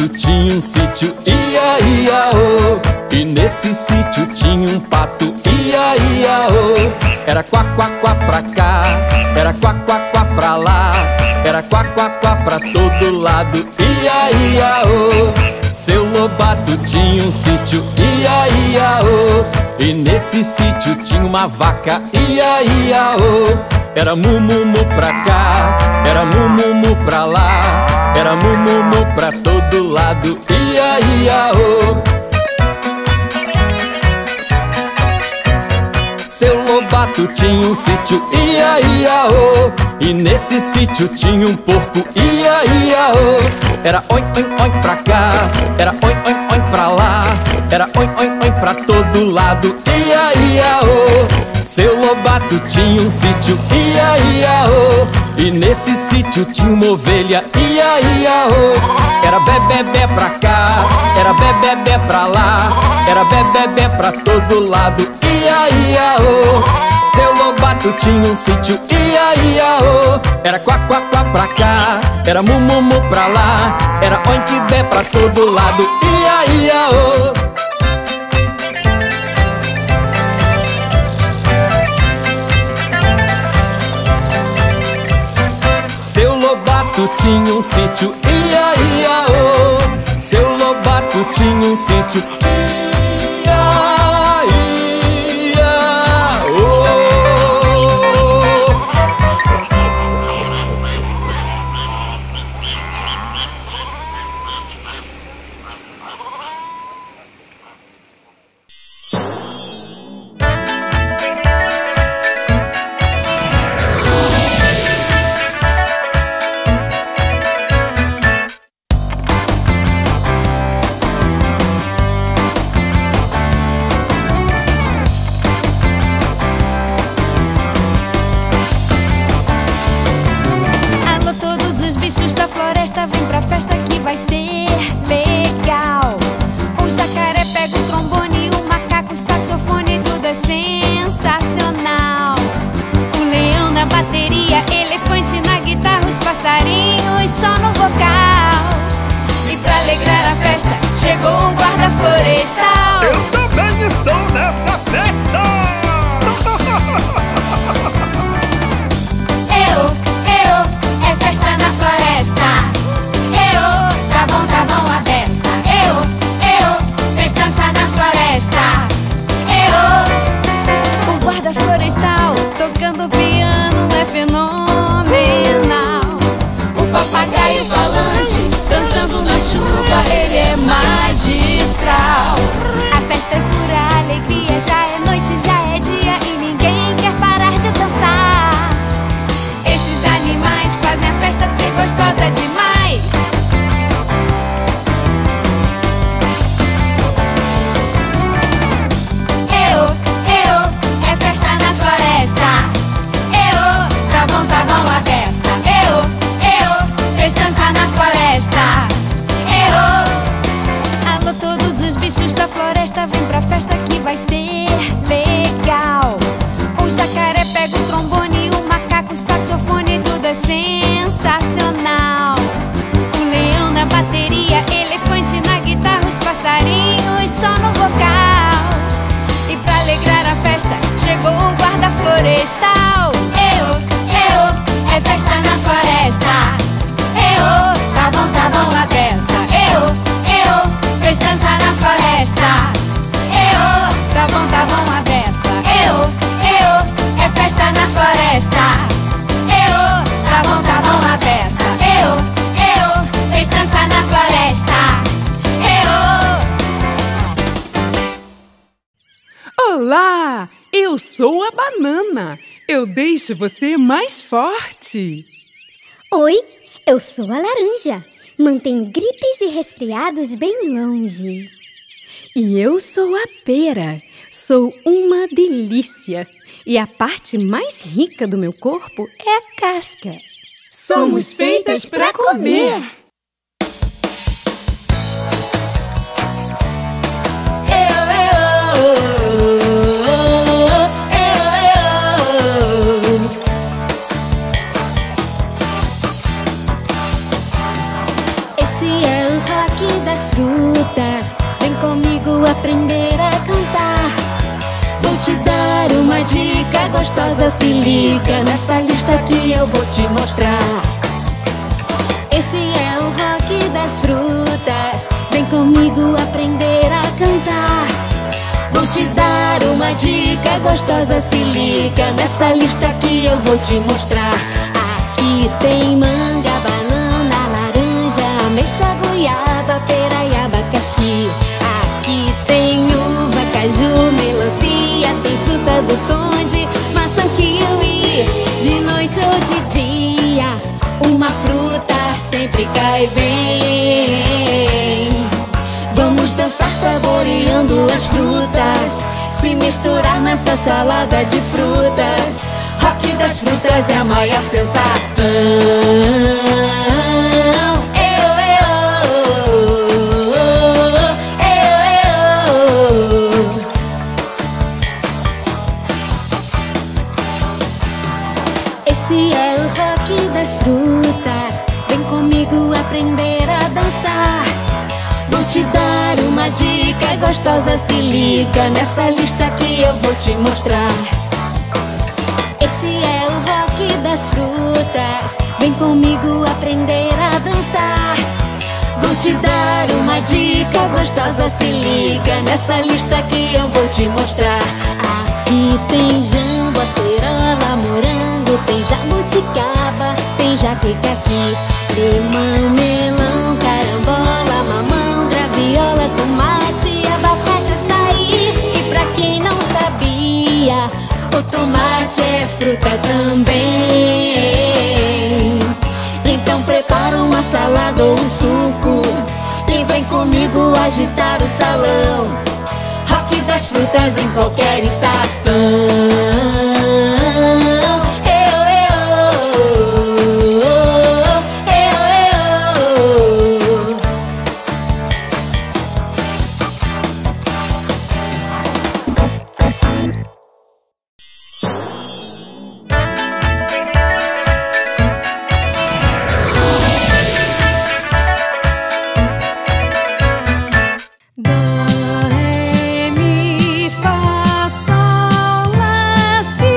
lobato tinha um sítio, ia, ia, oh. E nesse sítio tinha um pato, ia, ia, oh. Era quá, quá, quá pra cá, era quá, quá, quá pra lá, era quá, quá, quá pra todo lado, ia, ia, oh. Seu Lobato tinha um sítio, ia, ia, oh. E nesse sítio tinha uma vaca, ia, ia, oh. Era mu-mu-mu pra cá, era mu-mu-mu pra lá, era mu-mu-mu pra todo lado, ia, ia, oh. Seu Lobato tinha um sítio, ia, ia, oh. E nesse sítio tinha um porco, ia, ia, oh. Era oin, oin, oin pra cá, era oin, oin, oin pra lá, era oin, oin, oin pra todo lado, ia, ia, oh. Seu Lobato tinha um sítio, ia, ia, oh. E nesse sítio tinha uma ovelha, ia, ia, oh. Era bebê pra cá, era bebê pra lá, era bebê pra todo lado, ia, ia, oh. Seu Lobato tinha um sítio, ia, ia, oh. Era quá, quá, quá pra cá, era mu, mu, mu pra lá, era oin que bê pra todo lado, ia, ia, oh. Seu Lobato tinha um sítio, ia, ia, oh. Seu Lobato tinha um sítio, ia, ia, oh. Você é mais forte. Oi, eu sou a laranja. Mantenho gripes e resfriados bem longe. E eu sou a pera. Sou uma delícia. E a parte mais rica do meu corpo é a casca. Somos feitas para comer. Rock gostosa, se liga nessa lista que eu vou te mostrar. Esse é o rock das frutas, vem comigo aprender a cantar. Vou te dar uma dica gostosa, se liga nessa lista que eu vou te mostrar. Aqui tem manga, banana, laranja, ameixa, goiaba, pera e abacaxi. Aqui tem uva, caju, melancia, tem fruta do conde, maçã, kiwi. De noite ou de dia, uma fruta sempre cai bem. Vamos dançar saboreando as frutas, se misturar nessa salada de frutas. Rock das frutas é a maior sensação. Esse é o rock das frutas, vem comigo aprender a dançar. Vou te dar uma dica gostosa, se liga nessa lista que eu vou te mostrar. Esse é o rock das frutas, vem comigo aprender a dançar. Vou te dar uma dica gostosa, se liga nessa lista que eu vou te mostrar. Aqui tem jambo, acerola, morango, tem jabuticaba, tem jabuticaqui, limão, melão, carambola, mamão, graviola, tomate, abacate, açaí. E pra quem não sabia, o tomate é fruta também. Então prepara uma salada ou um suco e vem comigo agitar o salão. Rock das frutas em qualquer estação. Do, ré, mi, fá, sol, lá, si.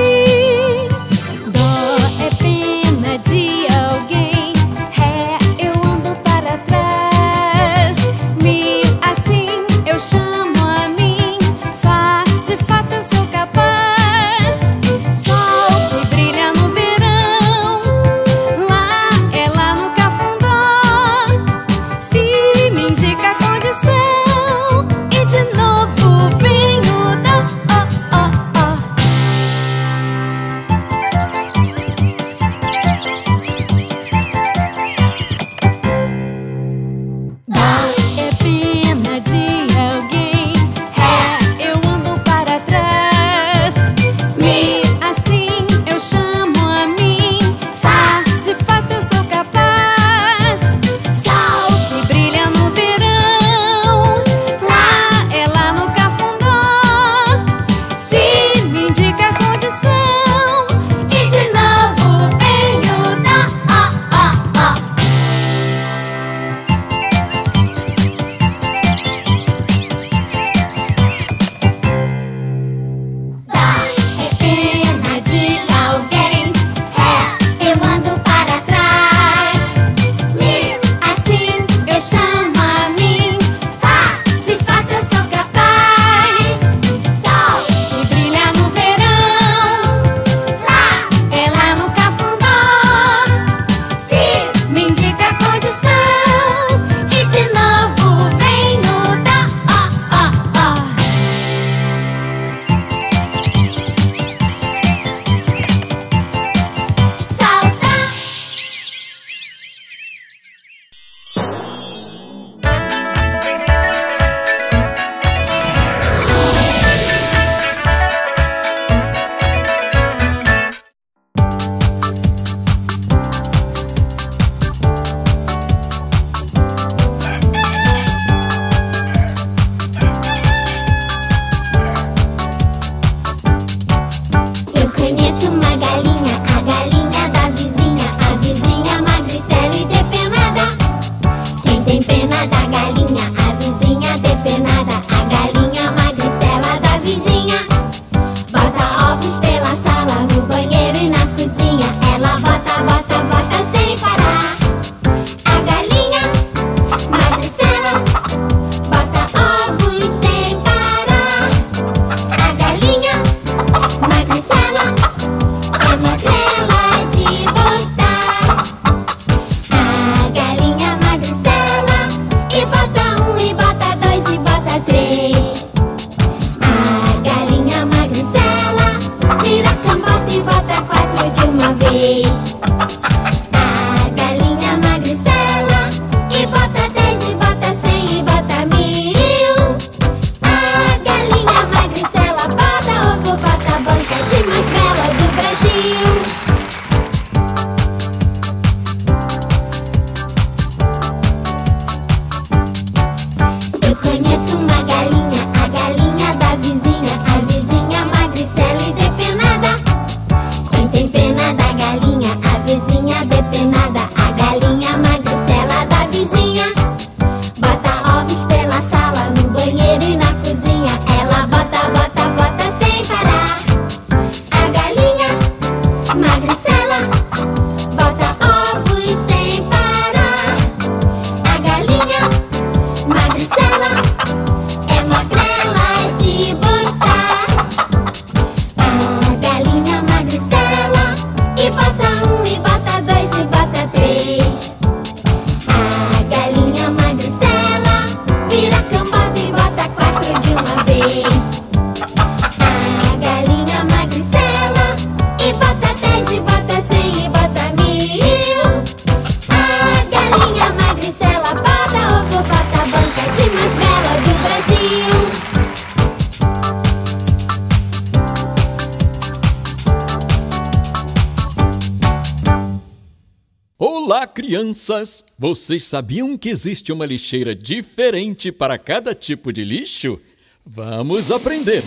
Olá, crianças! Vocês sabiam que existe uma lixeira diferente para cada tipo de lixo? Vamos aprender!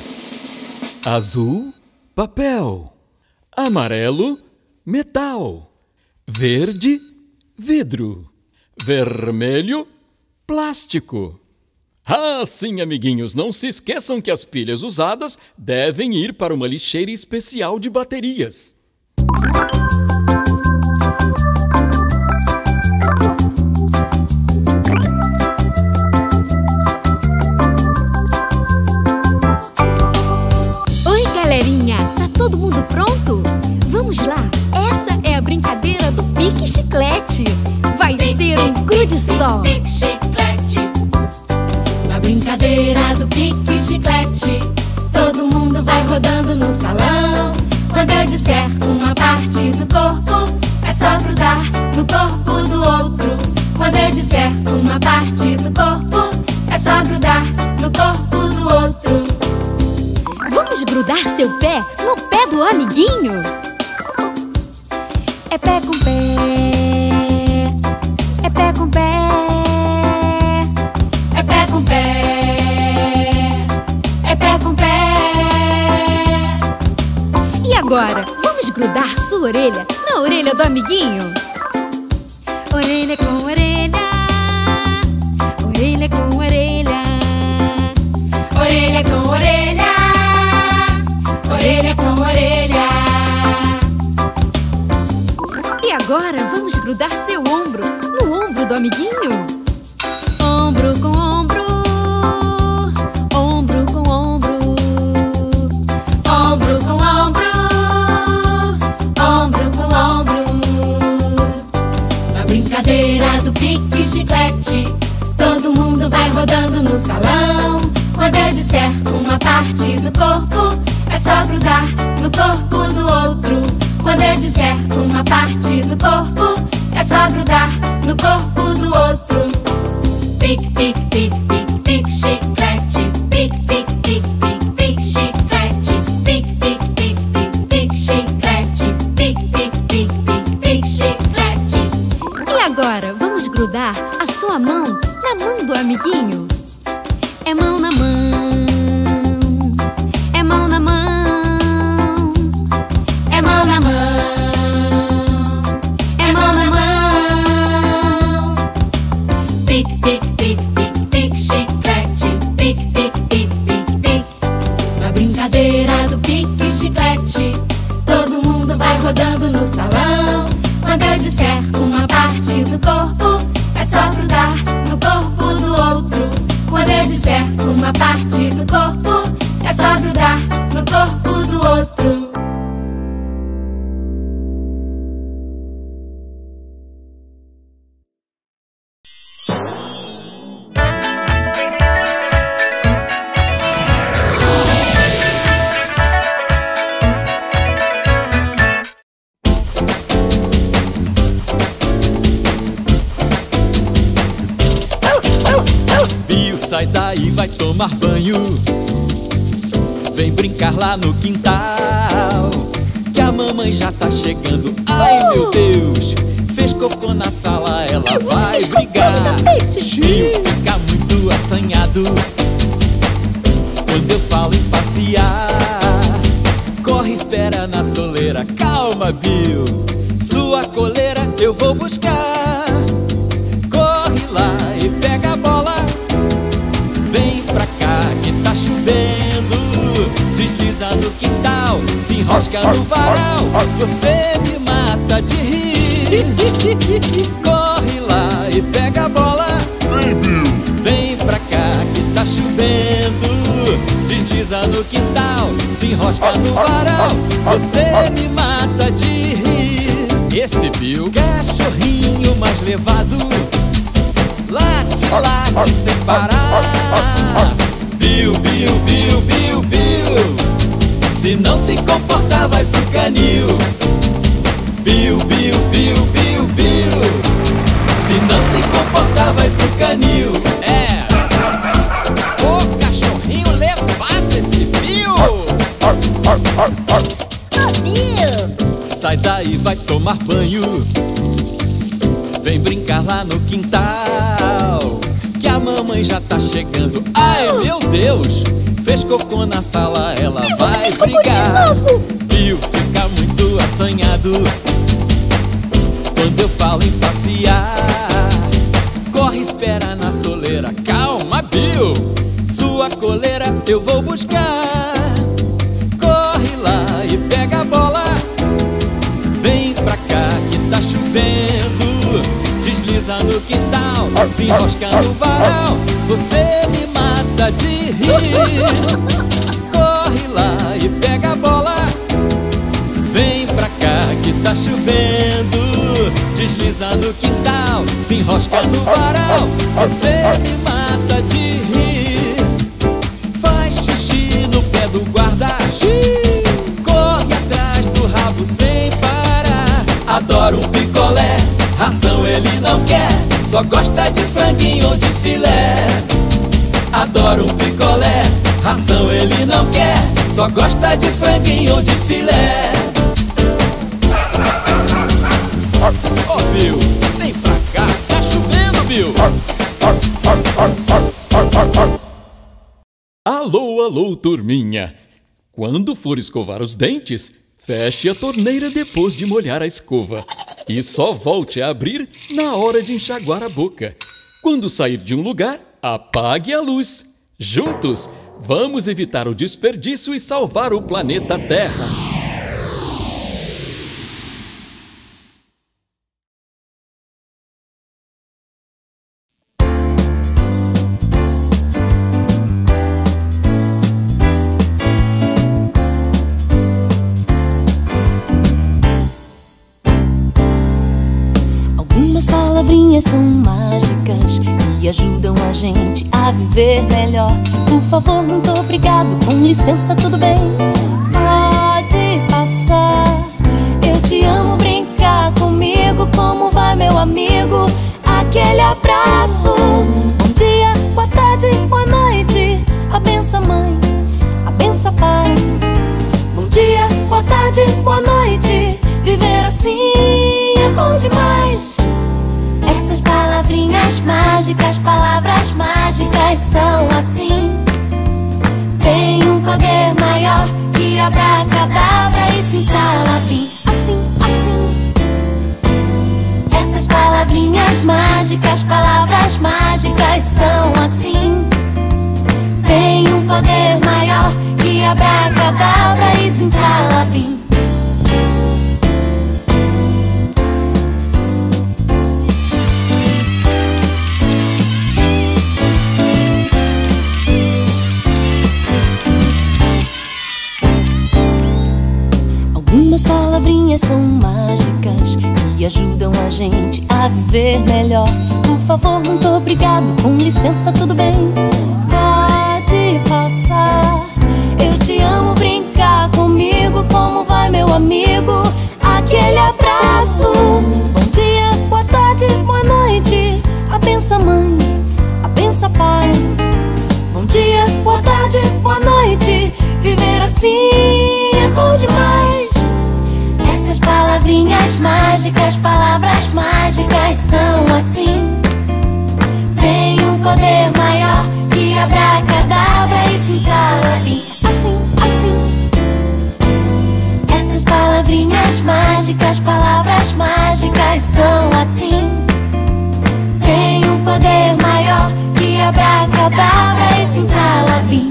Azul, papel. Amarelo, metal. Verde, vidro. Vermelho, plástico. Ah, sim, amiguinhos, não se esqueçam que as pilhas usadas devem ir para uma lixeira especial de baterias. Todo mundo pronto? Vamos lá! Essa é a brincadeira do pique-chiclete! Vai ser um good só! Pique-chiclete! Na brincadeira do pique-chiclete, todo mundo vai rodando no salão. Quando eu disser uma parte do corpo, é só grudar no corpo do outro. Quando eu disser uma parte do corpo, é só grudar no corpo do outro. Vamos grudar seu pé no pé do amiguinho. É pé com pé, é pé com pé, é pé com pé, é pé com pé. E agora, vamos grudar sua orelha na orelha do amiguinho. Orelha com orelha, orelha com orelha, orelha com orelha, orelha com orelha. E agora vamos grudar seu ombro no ombro do amiguinho. Ombro com ombro, ombro com ombro, ombro com ombro, ombro com ombro. Na brincadeira do pique-chiclete, todo mundo vai rodando no salão. Quando eu disser uma parte do corpo, é só grudar no corpo do outro. Quando eu disser uma parte do corpo, é só grudar no corpo do outro. Pique, pique, pique, pique, pique, chiclete. Pique, pique, pique, pique, pique, chiclete. Pique, pique, pique, pique, pique, chiclete. Pique, pique, pique, pique, pique, chiclete. E agora vamos grudar a sua mão na mão do amiguinho. É mão na mão, rodando no salão. Quando eu disser uma parte do corpo, é só grudar no corpo do outro. Quando eu disser uma parte do corpo, é só grudar no corpo do outro. Sai daí, vai tomar banho, vem brincar lá no quintal, que a mamãe já tá chegando. Ai, meu Deus, fez cocô na sala, ela vai brigar. Bio fica muito assanhado quando eu falo em passear. Corre, espera na soleira, calma, Bio, sua coleira eu vou buscar. Corre lá e pega a bola, vem pra cá que tá chovendo. Desliza no quintal, se enrosca no varal, você me mata de rir. Corre lá e pega a bola, vem pra cá que tá chovendo. Desliza no quintal, se enrosca no varal, você me mata de rir. Esse Bill, cachorrinho mais levado, late, late sem parar. Bill, Bill, Bill, Bill, Bill, se não se comportar vai pro canil. Bill, Bill, Bill, Bill, Bill, se não se comportar vai pro canil. É, ô cachorrinho levado esse Bill. Ô Bill, sai daí, vai tomar banho, Vem brincar lá no quintal, que a mamãe já tá chegando. Ai, meu Deus, fez cocô na sala, ela vai brigar. Pio fica muito assanhado quando eu falo em passear. Corre, espera na soleira. Calma, Pio, sua coleira eu vou buscar. Corre lá e pega a bola. Vem pra cá que tá chovendo. Desliza no quintal, se enrosca no varal. Você me mata de rir. Corre lá e pega a bola. Vem pra cá que tá chovendo. Desliza no quintal, se enrosca no varal. Você me mata de rir. Faz xixi no pé do guarda-chuva. Corre atrás do rabo sem parar. Adora um picolé, ração ele não quer. Só gosta de franguinho ou de filé. Adora um picolé, ração ele não quer. Só gosta de franguinho ou de filé. Ó, Bill, vem pra cá, tá chovendo, Bill. Alô, alô, turminha. Quando for escovar os dentes, feche a torneira depois de molhar a escova. E só volte a abrir na hora de enxaguar a boca. Quando sair de um lugar, apague a luz. Juntos, vamos evitar o desperdício e salvar o planeta Terra. São mágicas que ajudam a gente a viver melhor. Por favor, muito obrigado, com licença, tudo bem? Pode passar. Eu te amo, brincar comigo. Como vai, meu amigo? Aquele abraço. Bom dia, boa tarde, boa noite. Abença, mãe, abença, pai. Bom dia, boa tarde, boa noite. Viver assim é bom demais. Essas palavrinhas mágicas, palavras mágicas são assim. Tem um poder maior que abracadabra e se instala bem. Assim, assim. Essas palavrinhas mágicas, palavras mágicas são assim. Tem um poder maior que abracadabra e se instala bem. Palavrinhas são mágicas que ajudam a gente a viver melhor. Por favor, muito obrigado, com licença, tudo bem? Pode passar. Eu te amo, brincar comigo. Como vai, meu amigo? Aquele abraço. Bom dia, boa tarde, boa noite. Abença, mãe, abença, pai. Bom dia, boa tarde, boa noite. Viver assim é bom demais. Essas palavras mágicas são assim. Tem um poder maior que abracadabra e se instala bem. Assim, assim. Essas palavras mágicas são assim. Tem um poder maior que abracadabra e se instala bem.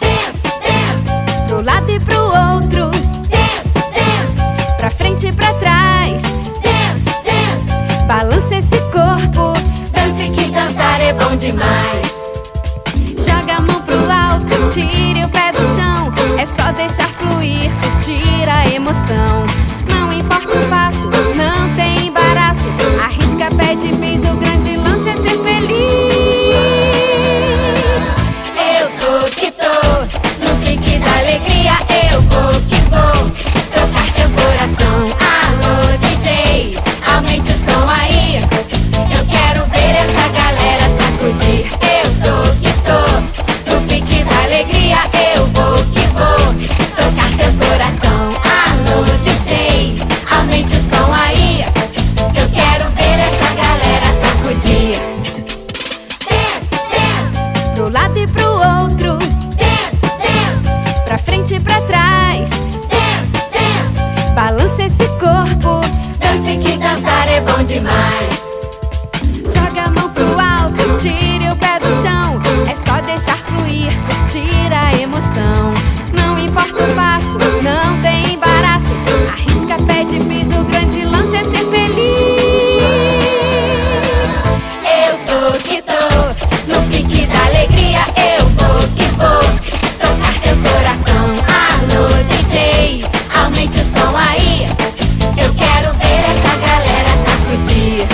Dance. demais. Joga a mão pro alto, tire o pé do chão. É só deixar fluir, curtir a emoção. Não importa o passo, não tem embaraço. Arrisca, pede, fez o grande lance é ser feliz. Eu tô que tô, no pique da alegria. Eu vou que vou, tocar teu coração. Alô DJ, aumente o som aí. Eu quero ver essa galera sacudir. Eu tô que tô, no pique da alegria. Eu vou que vou, tocar teu coração. Alô DJ, aumente o som aí. Eu quero ver essa galera sacudir. Desce, desce, pro lado e pro outro. Desce, desce, pra frente e pra trás. Balança esse corpo, dance que dançar é bom demais. Joga a mão pro alto, tire o pé do chão. É só deixar fluir, curtir a emoção. Não importa o passo, não tem embaraço. Arrisca, pede, pisa, o grande lance é ser feliz. Eu tô que tô, no pique da alegria. Eu vou que vou, tocar teu coração. Alô DJ, aumente o som aí. Eu quero ver essa galera sacudir.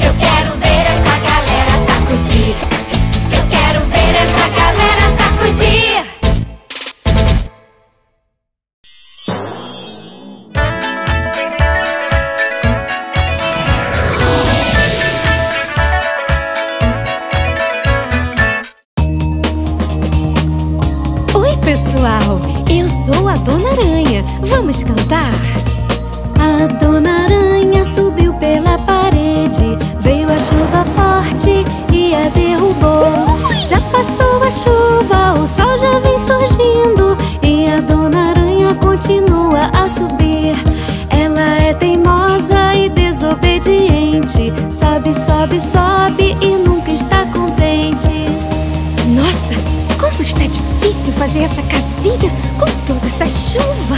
Eu quero ver essa galera sacudir. Eu quero ver essa galera sacudir. Oi, pessoal, eu sou a Dona Aranha. Vamos cantar? A Dona Aranha subiu pela parede. Veio a chuva forte e a derrubou. Já passou a chuva, o sol já vem surgindo. E a Dona Aranha continua a subir. Ela é teimosa e desobediente. Sobe, sobe, sobe e nunca está contente. Nossa, como está difícil fazer essa casinha com toda essa chuva!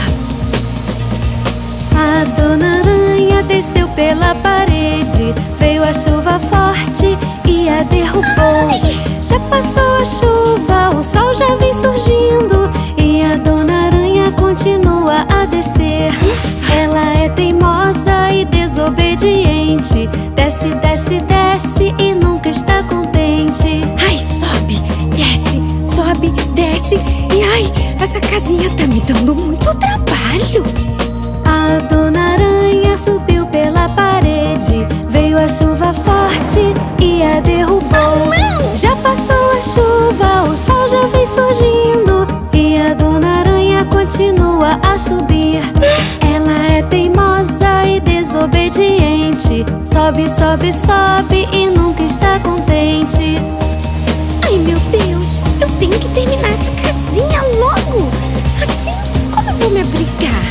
A Dona Aranha desceu pela parede. Veio a chuva forte e a derrubou. Ai! Já passou a chuva, o sol já vem surgindo. E a Dona Aranha continua a descer. Ufa! Ela é teimosa e desobediente. Desce, desce, desce e nunca está contente. Ai, sobe, desce. E ai, essa casinha tá me dando muito trabalho. A Dona Aranha subiu pela parede. Veio a chuva forte e a derrubou. Já passou a chuva, o sol já vem surgindo. E a Dona Aranha continua a subir. Ela é teimosa e desobediente. Sobe, sobe, sobe e nunca está contente. Ai, meu Deus, eu tenho que terminar essa casinha logo. Assim, como eu vou me abrigar?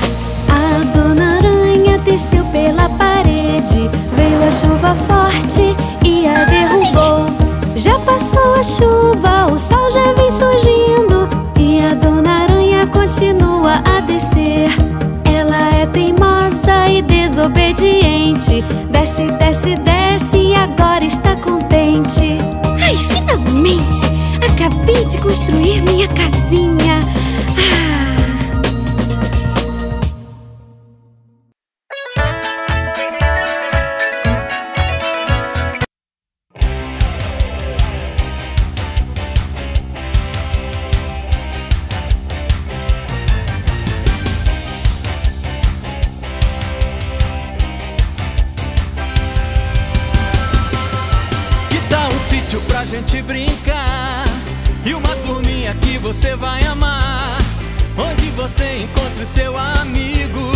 A Dona Aranha desceu pela parede. Veio a chuva forte e a derrubou. Já passou a chuva, o sol já vem surgindo. E a Dona Aranha continua a descer. Ela é teimosa e desobediente. Desce, desce, desce e agora está contente. Ai, finalmente! Acabei de construir minha casinha. Brincar e uma turminha que você vai amar, onde você encontre seu amigo,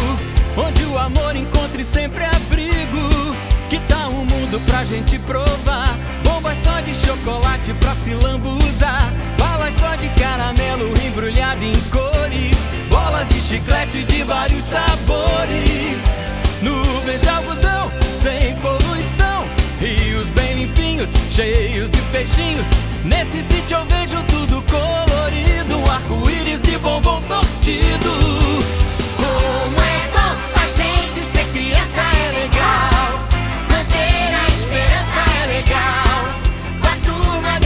onde o amor encontre sempre abrigo. Que tal um mundo pra gente provar? Bombas só de chocolate pra se lambuzar, balas só de caramelo embrulhado em cores, bolas de chiclete de vários sabores, nuvens de algodão sem poluição, rios bem limpinhos, cheios de peixinhos. Nesse sítio eu vejo tudo colorido, um arco-íris de bombom sortido. Como é bom pra gente ser criança, é legal. Manter a esperança é legal. Com a turma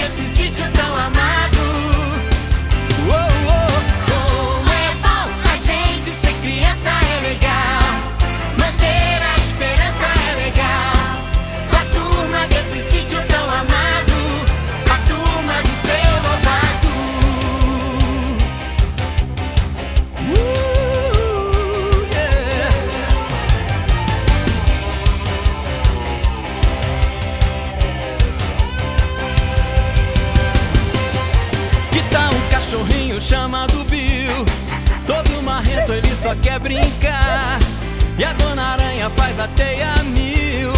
só quer brincar, e a dona aranha faz a teia mil,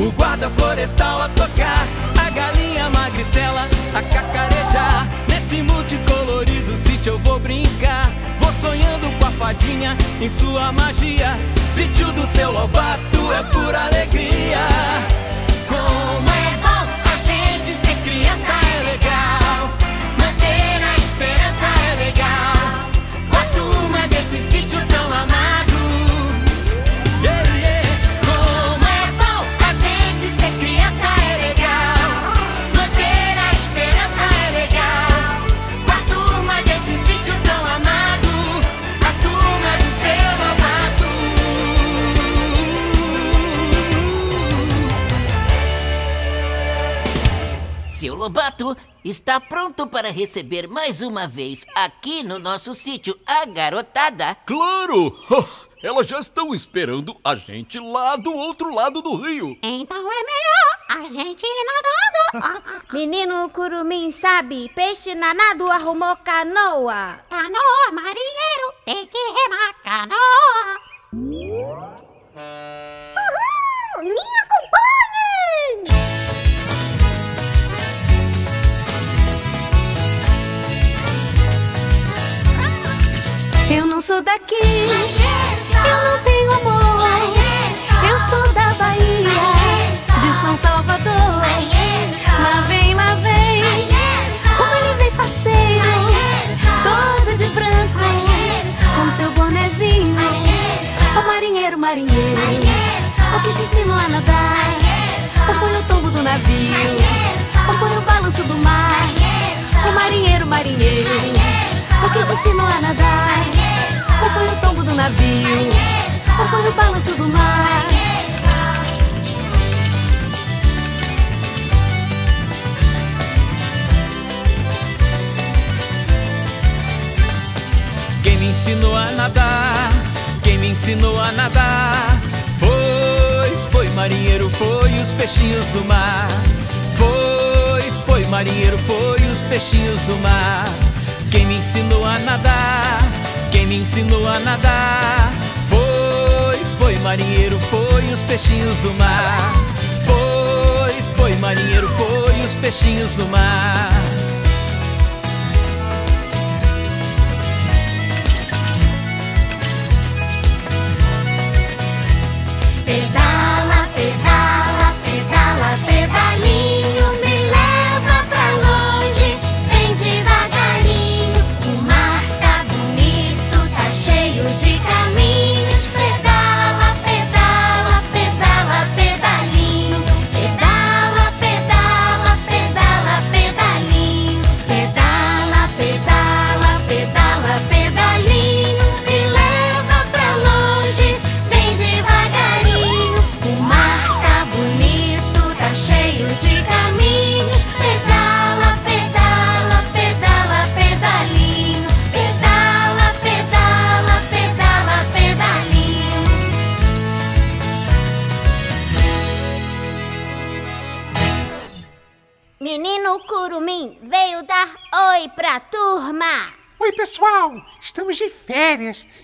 o guarda florestal a tocar, a galinha magricela a cacarejar. Nesse multicolorido sítio eu vou brincar, vou sonhando com a fadinha em sua magia. Sítio do Seu Lobato é pura alegria. Como é bom a gente ser criança, é legal. Manter a esperança é legal. A turma desse sítio tão amado. Yeah, yeah. Como é bom a gente ser criança, é legal. Manter a esperança é legal. A turma desse sítio tão amado. A turma do Seu Lobato. Seu Lobato está pronto para receber mais uma vez aqui no nosso sítio a garotada? Claro! Elas já estão esperando a gente lá do outro lado do rio. Então é melhor a gente ir nadando. Menino curumim sabe, peixe nanado arrumou canoa. Canoa, marinheiro, tem que remar canoa. Uhul! Me acompanhem! Eu não sou daqui, eu não tenho amor, eu sou da Bahia, de São Salvador. Lá vem, como ele vem faceiro, todo de branco, com seu bonezinho. O marinheiro, marinheiro, o que te ensinou a nadar? Ou foi o tombo do navio, ou foi o balanço do mar? O marinheiro, marinheiro, o que te ensinou a nadar? Ou foi o tombo do navio? Ou foi o balanço do mar? Quem me ensinou a nadar? Quem me ensinou a nadar? Foi marinheiro, foi os peixinhos do mar. Foi marinheiro, foi os peixinhos do mar. Quem me ensinou a nadar? Quem me ensinou a nadar? Foi marinheiro, foi os peixinhos do mar. Foi marinheiro, foi os peixinhos do mar. Pedala, pedala, pedala, pedalinho.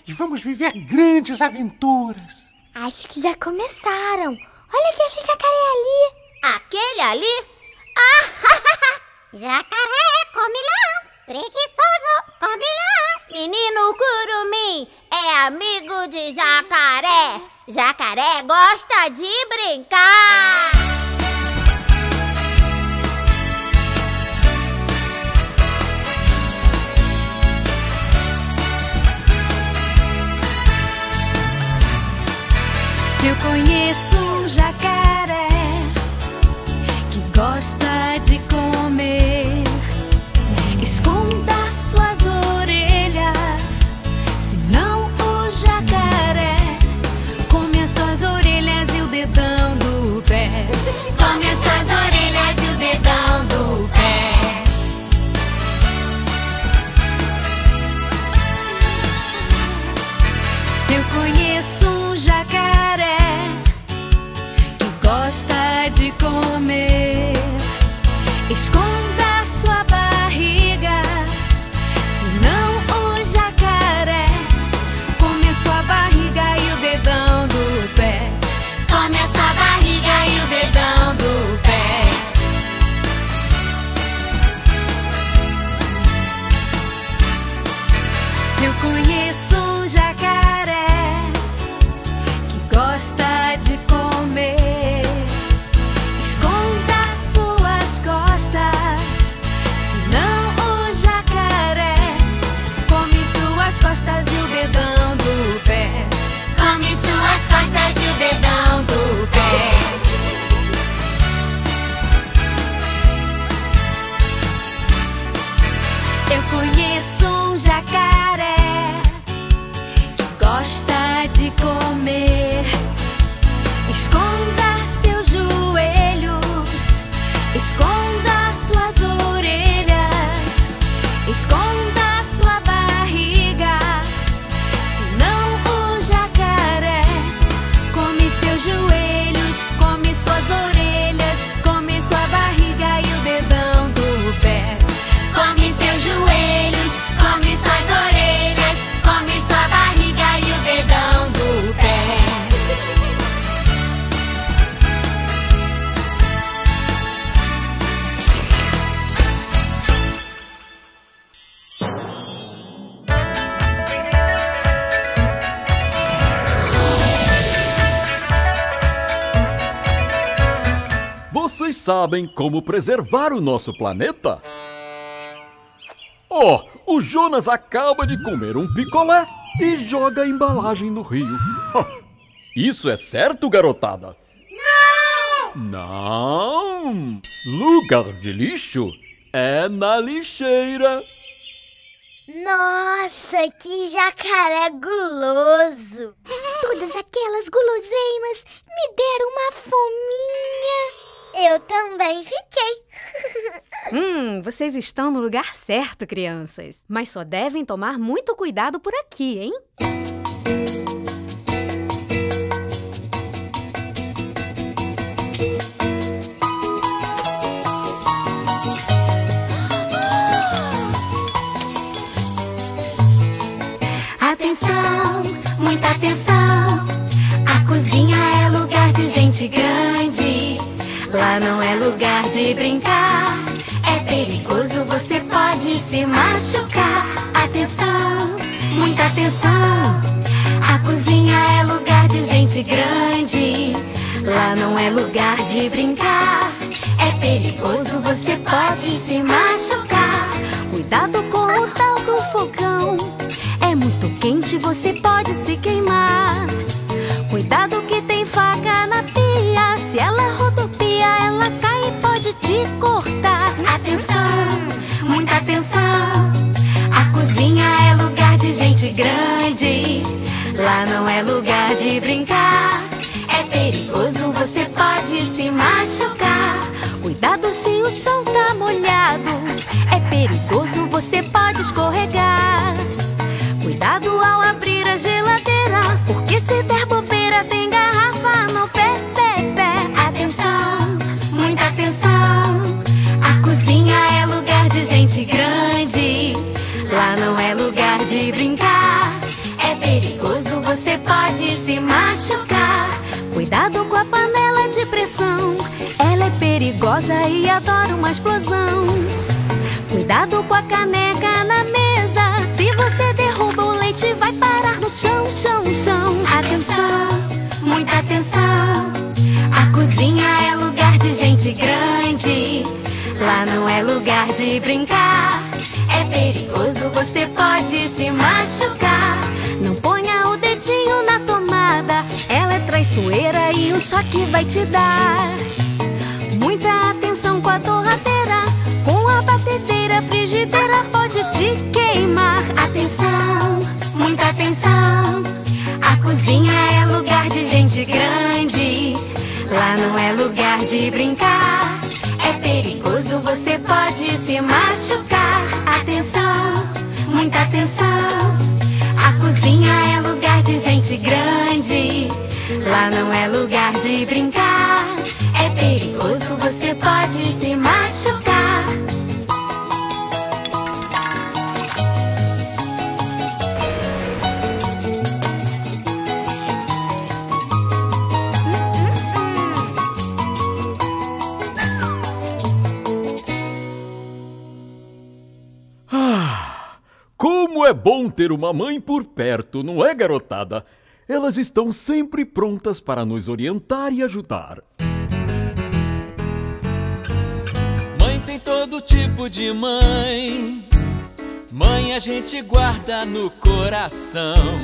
E vamos viver grandes aventuras. Acho que já começaram. Olha aquele jacaré ali. Aquele ali? Ah, jacaré, come lá. Preguiçoso, come lá. Menino curumim é amigo de jacaré. Jacaré gosta de brincar. Eu conheço um jacaré que gosta de comer. Esconda suas orelhas, senão o jacaré come as suas orelhas e o dedão do pé. Come as suas orelhas e o dedão do pé. Eu conheço um jacaré de comer. Esconda sua barriga, senão o jacaré Esconda suas orelhas, esconda sua barriga, senão o jacaré come seus joelhos, come suas orelhas, come sua barriga e o dedão do pé. Come seus joelhos, come suas orelhas, come sua barriga e o dedão do pé. Vocês sabem como preservar o nosso planeta? Oh, o Jonas acaba de comer um picolé e joga a embalagem no rio. Isso é certo, garotada? Não! Não! Lugar de lixo é na lixeira. Nossa, que jacaré guloso! Todas aquelas guloseimas me deram uma fominha. Eu também fiquei. Vocês estão no lugar certo, crianças. Mas só devem tomar muito cuidado por aqui, hein? Atenção, muita atenção. A cozinha é lugar de gente grande. Lá não é lugar de brincar, é perigoso, você pode se machucar. Atenção, muita atenção, a cozinha é lugar de gente grande. Lá não é lugar de brincar, é perigoso, você pode se machucar. Cuidado com o tal do fogão, é muito quente, você pode se queimar. Cuidado que tem faca na pia, se ela rodopia, ela cai e pode te cortar. Atenção, muita atenção, a cozinha é lugar de gente grande. Lá não é lugar de brincar, é perigoso, você pode se machucar. Cuidado se o chão tá molhado, é perigoso, você pode escorregar. Cuidado ao abrir a geladeira, porque se der bobeira tem garrafa no pé, Atenção, muita atenção, a cozinha é lugar de gente grande. Lá não é lugar de brincar, é perigoso, você pode se machucar. Cuidado com a panela de pressão, ela é perigosa e adora uma explosão. Cuidado com a caneca na mesa, se você derruba o leite vai parar no chão, chão. Atenção, muita atenção, a cozinha é lugar de gente grande. Lá não é lugar de brincar, é perigoso, você pode se machucar. Não ponha o dedinho na tomada, ela é traiçoeira e o choque vai te dar. Muita atenção com a torradeira, com a batedeira, a frigideira pode te queimar. Atenção, muita atenção, a cozinha é lugar de gente grande. Lá não é lugar de brincar, é perigoso, você pode se machucar. Atenção, muita atenção, a cozinha é lugar de gente grande. Lá não é lugar de brincar, é perigoso, você pode se machucar. Como é bom ter uma mãe por perto, não é, garotada? Elas estão sempre prontas para nos orientar e ajudar. Mãe tem todo tipo de mãe. Mãe a gente guarda no coração.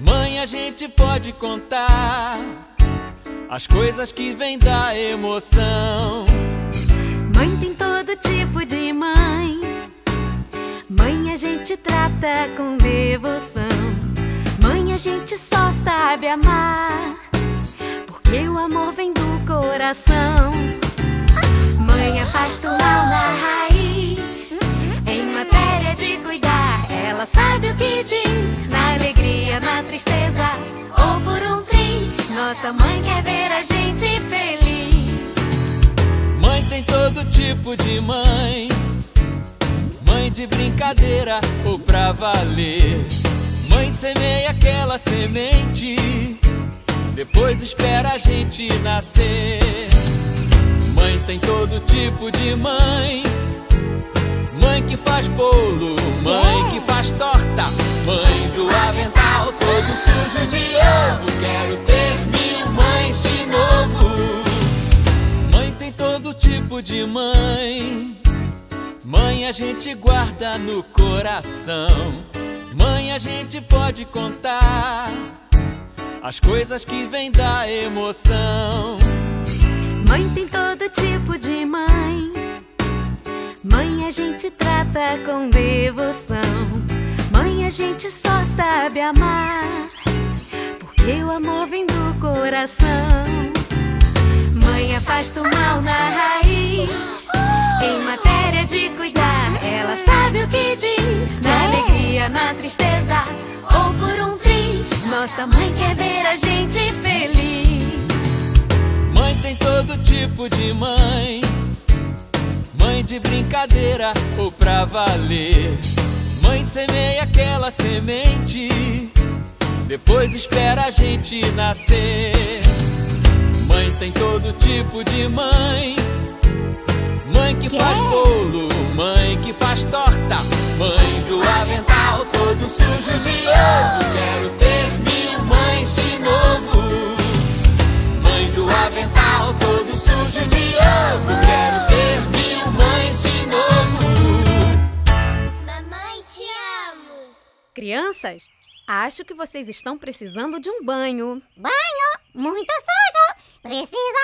Mãe a gente pode contar as coisas que vêm da emoção. Mãe tem todo tipo de mãe. Mãe a gente trata com devoção. Mãe a gente só sabe amar, porque o amor vem do coração. Mãe a Nossa mãe quer ver a gente feliz. Mãe tem todo tipo de mãe, mãe de brincadeira ou pra valer. Mãe semeia aquela semente, depois espera a gente nascer. Mãe tem todo tipo de mãe, mãe que faz bolo, mãe que faz torta, mãe do avental todo sujo de ovo. Quero ter mil mães de novo. Mãe tem todo tipo de mãe, mãe a gente guarda no coração. Mãe a gente pode contar as coisas que vêm da emoção. Mãe tem todo tipo de mãe, mãe a gente trata com devoção. Mãe a gente só sabe amar, porque o amor vem do coração. Mãe afasta o mal na raiz, em matéria de cuidar ela sabe o que diz. Na alegria, na tristeza ou por um triz, nossa mãe quer ver a gente feliz. Mãe tem todo tipo de mãe, mãe de brincadeira ou pra valer. Mãe semeia aquela semente, depois espera a gente nascer. Mãe tem todo tipo de mãe, mãe que faz bolo, mãe que faz torta, mãe do avental todo sujo de ovo. Quero ter mil mães de novo. Mãe do avental todo sujo de ovo. Quero ter mil mães de novo. Mamãe, te amo. Crianças, acho que vocês estão precisando de um banho. Banho? Muito sujo! Precisa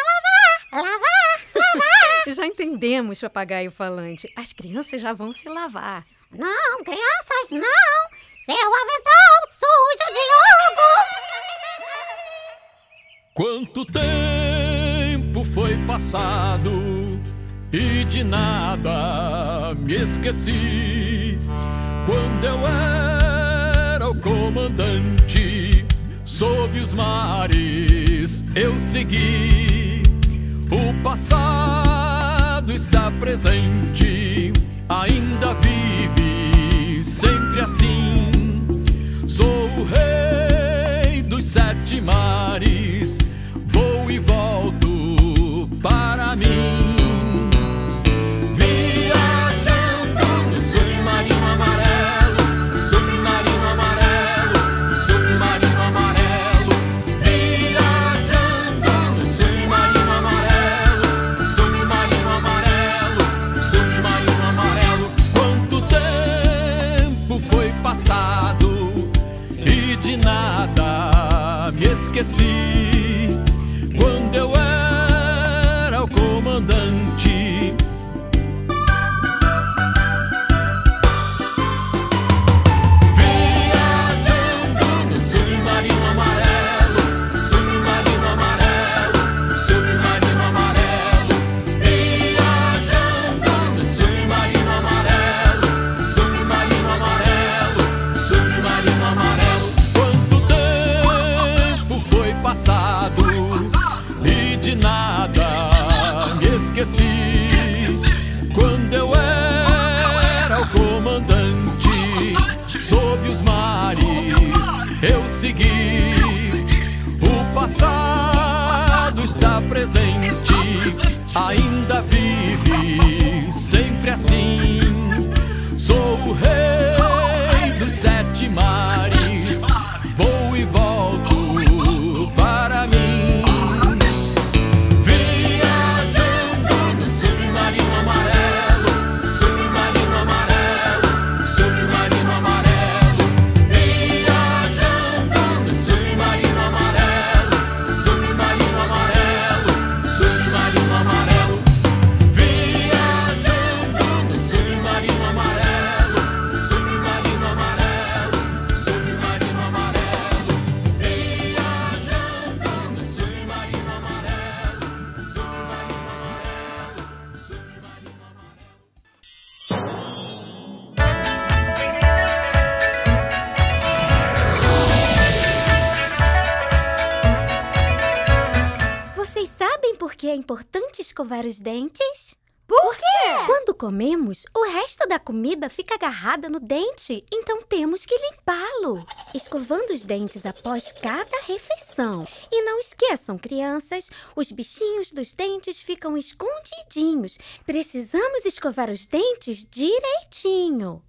lavar, lavar, lavar. Já entendemos, papagaio falante. As crianças já vão se lavar. Não, crianças, não. Seu avental sujo de ovo. Quanto tempo foi passado e de nada me esqueci. Quando eu era o comandante, sob os mares eu segui. O passado está presente, ainda vive sempre assim. Sou o rei dos sete mares, vou e volto para mim. Quando eu era o comandante, viajando no submarino amarelo, submarino amarelo, submarino amarelo, viajando no submarino amarelo, submarino amarelo, submarino amarelo. Quanto tempo foi passado? Nada me esqueci. Quando eu era o comandante, sob os mares eu segui. O passado está presente, ainda vive sempre assim. Sou o rei dos sete mares, vou e volto para mim. escovar os dentes? Por quê? Quando comemos, o resto da comida fica agarrada no dente, então temos que limpá-lo, escovando os dentes após cada refeição. E não esqueçam, crianças, os bichinhos dos dentes ficam escondidinhos. Precisamos escovar os dentes direitinho.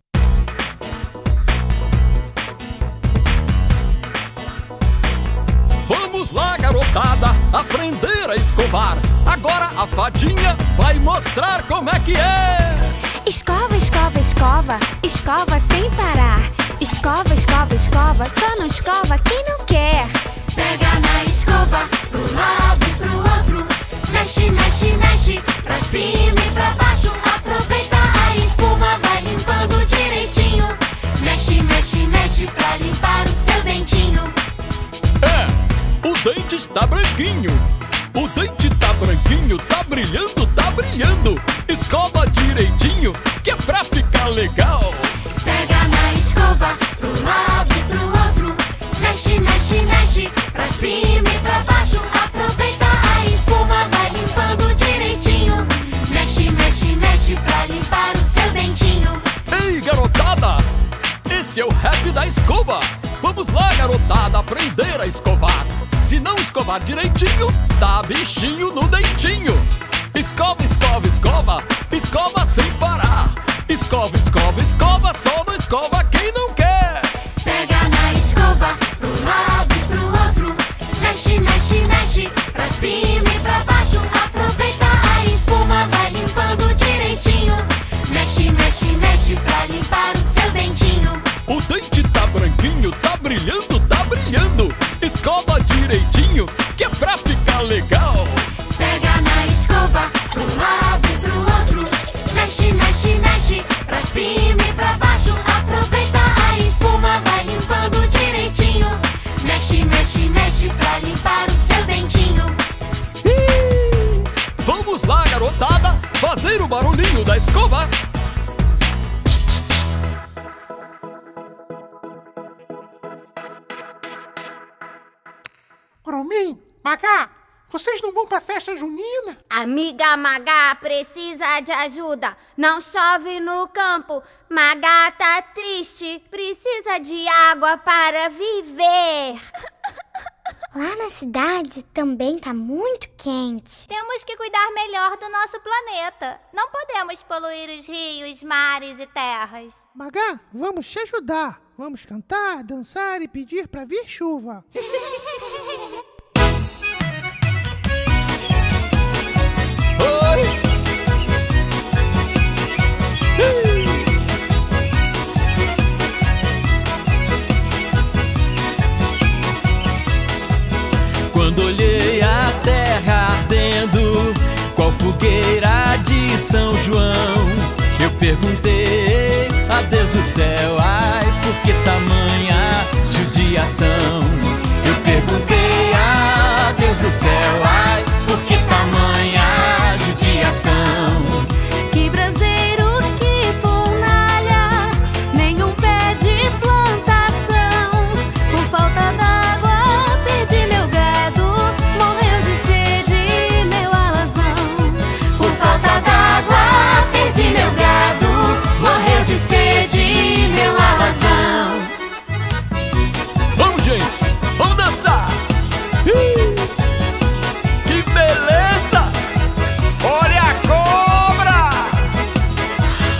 Vamos lá, garotada, aprender a escovar. Agora a fadinha vai mostrar como é que é. Escova, escova, escova, escova sem parar. Escova, escova, escova, só não escova quem não quer. Pega na escova, pro lado e pro outro. Mexe, mexe, mexe, pra cima e pra baixo. Aproveita a espuma, vai limpando direitinho. Mexe, mexe, mexe, pra limpar o seu dentinho. É. O dente está branquinho, o dente tá branquinho, tá brilhando, tá brilhando. Escova direitinho, que é pra ficar legal. Pega na escova, pro lado e pro outro. Mexe, mexe, mexe, pra cima e pra baixo. Aproveita a espuma, vai limpando direitinho. Mexe, mexe, mexe, pra limpar o seu dentinho. Ei, garotada, esse é o rap da escova. Vamos lá, garotada, aprender a escovar. Se não escovar direitinho, dá bichinho no dentinho. Escova, escova, escova, escova sem parar. Escova, escova, escova, só não escova quem não quer. Pega na escova, pro lado e pro outro. Mexe, mexe, mexe, pra cima e pra baixo. Aproveita a espuma, vai limpando direitinho. Mexe, mexe, mexe, pra limpar o seu dentinho. O dente tá branquinho, tá brilhando, tá brilhando. Escova direitinho, que é pra ficar legal. Pega na escova, pro lado e pro outro. Mexe, mexe, mexe, pra cima e pra baixo. Aproveita a espuma, vai limpando direitinho. Mexe, mexe, mexe, pra limpar o seu dentinho. Vamos lá, garotada, fazer o barulhinho da escova. Curumim, Magá, vocês não vão pra festa junina? Amiga Magá precisa de ajuda. Não chove no campo. Magá tá triste. Precisa de água para viver. Lá na cidade também tá muito quente. Temos que cuidar melhor do nosso planeta. Não podemos poluir os rios, mares e terras. Magá, vamos te ajudar. Vamos cantar, dançar e pedir pra vir chuva. Quando olhei a terra ardendo, qual fogueira de São João, eu perguntei a Deus do céu, ai, por que tamanha judiação? Eu perguntei a Deus do céu, ai, por que tamanha judiação? Que braseiro, que fornalha, nenhum pé de plantação. Por falta d'água perdi meu gado, morreu de sede meu alazão. Por falta d'água perdi meu gado, morreu de sede meu alazão. Vamos, gente, vamos dançar! Que beleza! Olha a cobra!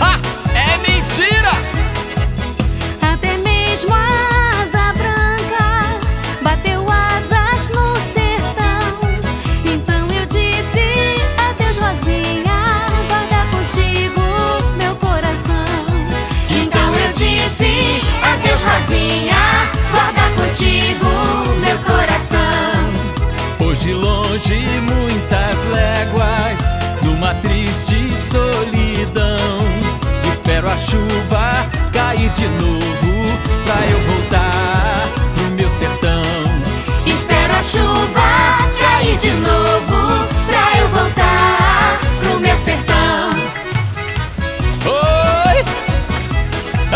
Ah, é mentira! Até mesmo a asa branca bateu asas no sertão. Então eu disse adeus, Rosinha, guarda contigo meu coração. Então eu disse adeus, Rosinha, guarda contigo meu coração. Hoje longe, muitas léguas, numa triste solidão, espero a chuva cair de novo, pra eu voltar pro meu sertão. Espero a chuva cair de novo, pra eu voltar pro meu sertão. Oi!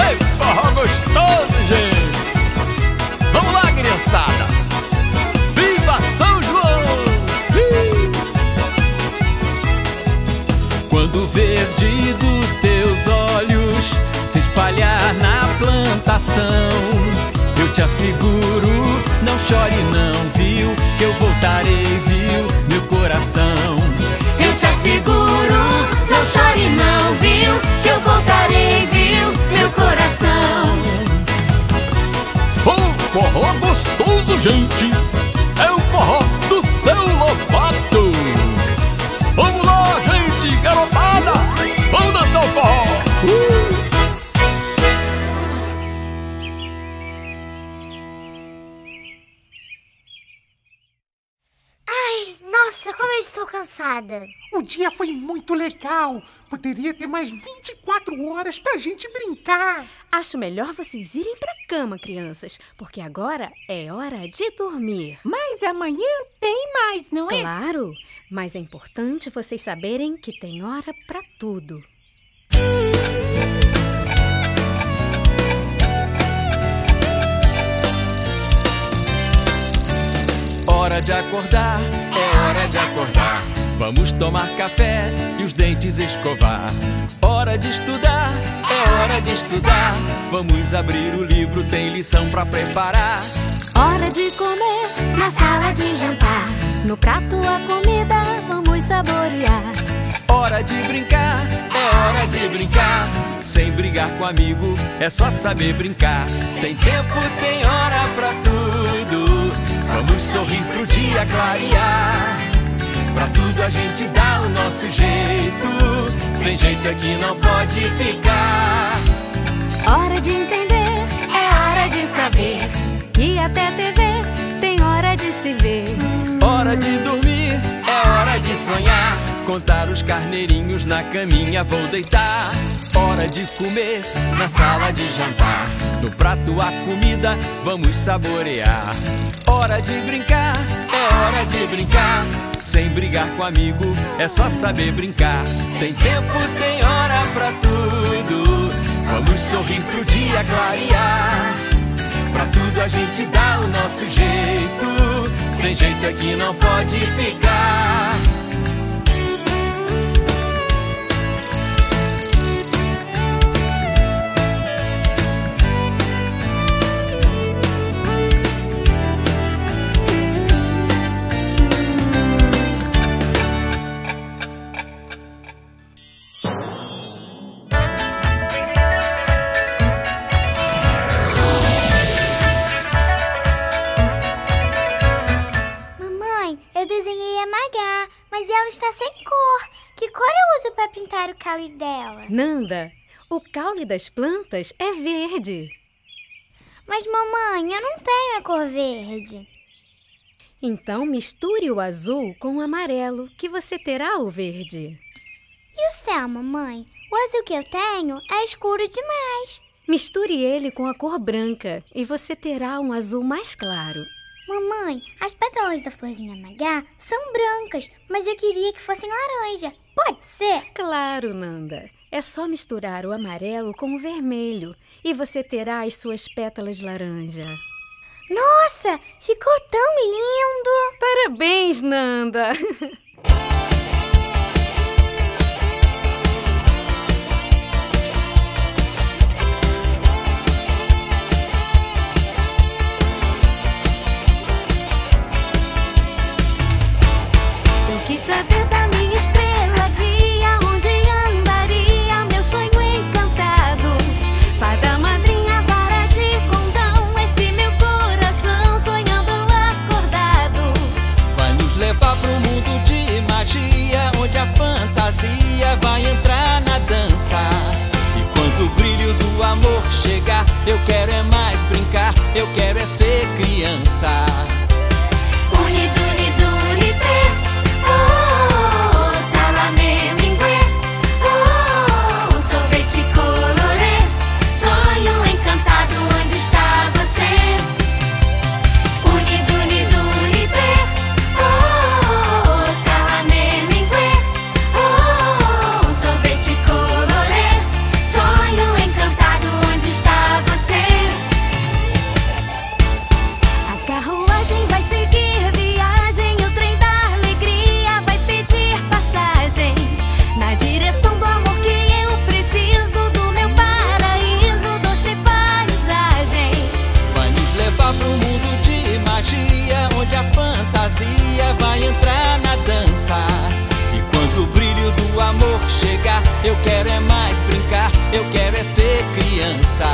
Ei, forró gostoso, gente! Vamos lá, criançada! Viva São João! Quando o verde dos teus olhos se espalhar na plantação, eu te asseguro, não chore não, viu? Que eu voltarei, viu, meu coração. Eu te asseguro, não chore não, viu? Que eu voltarei, viu, meu coração. Oh, forró gostoso, gente! É o forró do Seu Lobato! Vamos lá, gente, garotada! Vamos dançar o forró! Ai, nossa, como eu estou cansada! O dia foi muito legal! Poderia ter mais 24 horas pra gente brincar! Acho melhor vocês irem pra cama, crianças, porque agora é hora de dormir. Mas amanhã tem mais, não é? Claro, mas é importante vocês saberem que tem hora pra tudo. Hora de acordar, é hora de acordar. Vamos tomar café e os dentes escovar. Hora de estudar, é hora de estudar. Vamos abrir o livro, tem lição pra preparar. Hora de comer, na sala de jantar. No prato a comida vamos saborear. Hora de brincar, é hora de brincar. Sem brigar com amigo, é só saber brincar. Tem tempo, tem hora pra tudo. Vamos sorrir pro dia clarear. Pra tudo a gente dá o nosso jeito. Sem jeito aqui não pode ficar. Hora de entender, é hora de saber. E até TV tem hora de se ver. Hora de dormir, é hora de sonhar. Contar os carneirinhos, na caminha vou deitar. Hora de comer, na sala de jantar. No prato a comida vamos saborear. Hora de brincar, é hora de brincar. Sem brigar com amigo, é só saber brincar. Tem tempo, tem hora pra tudo. Vamos sorrir pro dia clarear. Pra tudo a gente dá o nosso jeito. Sem jeito aqui não pode ficar. O caule dela. Nanda, o caule das plantas é verde. Mas, mamãe, eu não tenho a cor verde. Então misture o azul com o amarelo, que você terá o verde. E o céu, mamãe? O azul que eu tenho é escuro demais. Misture ele com a cor branca e você terá um azul mais claro. Mamãe, as pétalas da florzinha Magá são brancas, mas eu queria que fossem laranja. Pode ser? Claro, Nanda. É só misturar o amarelo com o vermelho e você terá as suas pétalas laranja. Nossa, ficou tão lindo! Parabéns, Nanda! Saber da minha estrela guia, onde andaria meu sonho encantado. Fada madrinha, vara de condão, esse meu coração sonhando acordado. Vai nos levar pro mundo de magia, onde a fantasia vai entrar na dança. E quando o brilho do amor chegar, eu quero é mais brincar, eu quero é ser criança. A carruagem vai seguir viagem. amor chegar. Eu quero é mais brincar, eu quero é ser criança.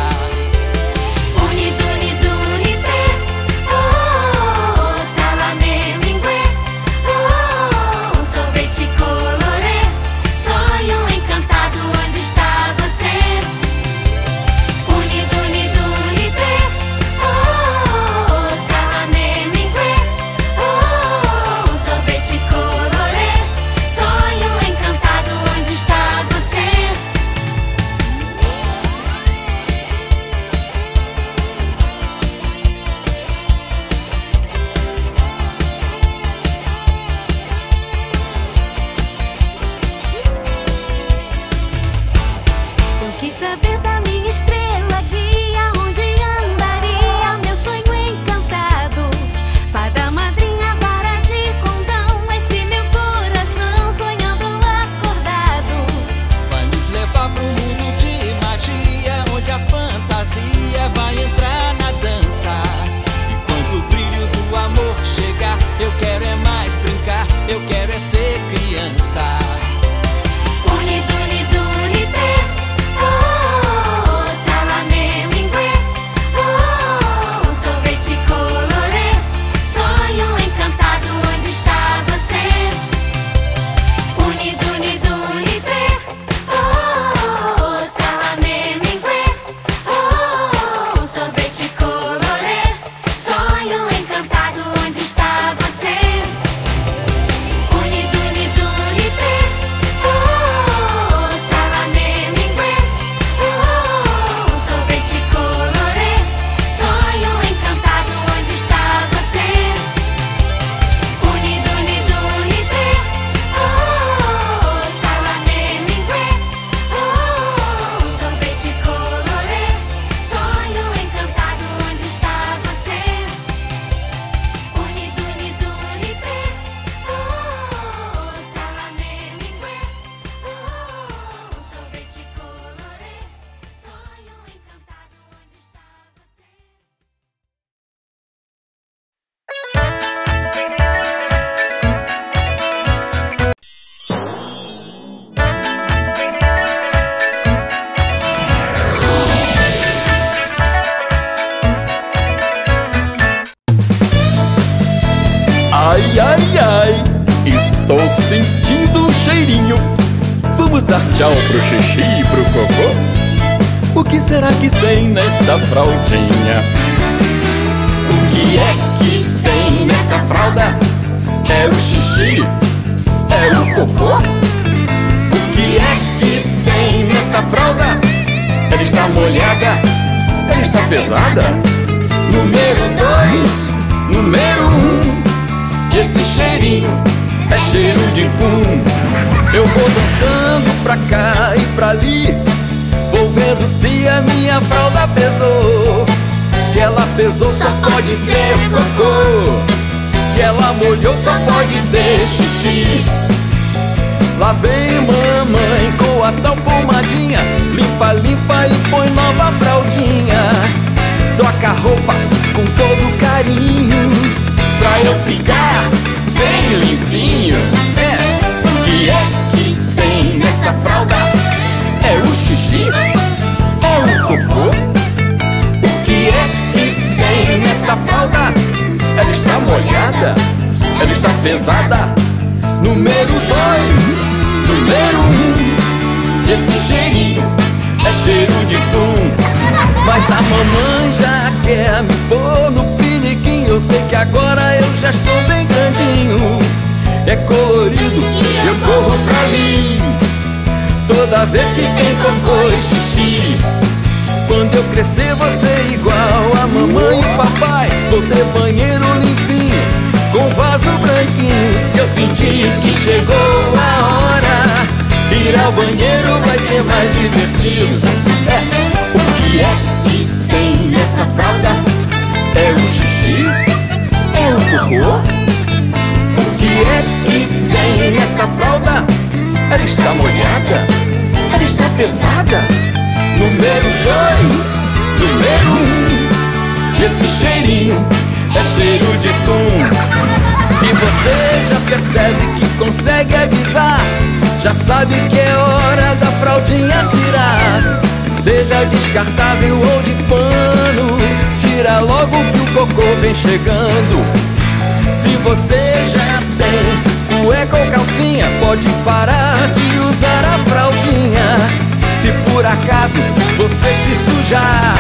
Estou sentindo um cheirinho. Vamos dar tchau pro xixi e pro cocô. O que será que tem nesta fraldinha? O que é que tem nessa fralda? É o xixi? É o cocô? O que é que tem nesta fralda? Ela está molhada? Ela está pesada? Número 2, número 1. Esse cheirinho é cheiro de pum. Eu vou dançando pra cá e pra ali, vou vendo se a minha fralda pesou. Se ela pesou, só pode ser cocô. Se ela molhou, só pode ser xixi. Lá vem mamãe com a tal pomadinha, limpa, limpa e põe nova fraldinha. Troca a roupa com todo carinho, pra eu ficar bem limpinho. É. O que é que tem nessa fralda? É o xixi? É o cocô? O que é que tem nessa fralda? Ela está molhada? Ela está pesada? Número 2, número 1. Esse cheirinho é cheiro de pum. Mas a mamãe já quer me pôr no pé. Eu sei que agora eu já estou bem grandinho. É colorido e eu corro pra mim toda vez que tem cocô e xixi. Quando eu crescer vou ser igual a mamãe e papai, vou ter banheiro limpinho com vaso branquinho. Se eu sentir que chegou a hora, ir ao banheiro vai ser mais divertido. É. O que é que tem nessa fralda? É o xixi? É o cocô? O que é que tem nesta fralda? Ela está molhada? Ela está pesada? Número 2, número 1. Esse cheirinho é cheiro de pum. Se você já percebe que consegue avisar, Já sabe que é hora da fraldinha tirar, seja descartável ou de pano. Tira logo que o cocô vem chegando. Se você já tem cueca ou calcinha, pode parar de usar a fraldinha. Se por acaso você se sujar,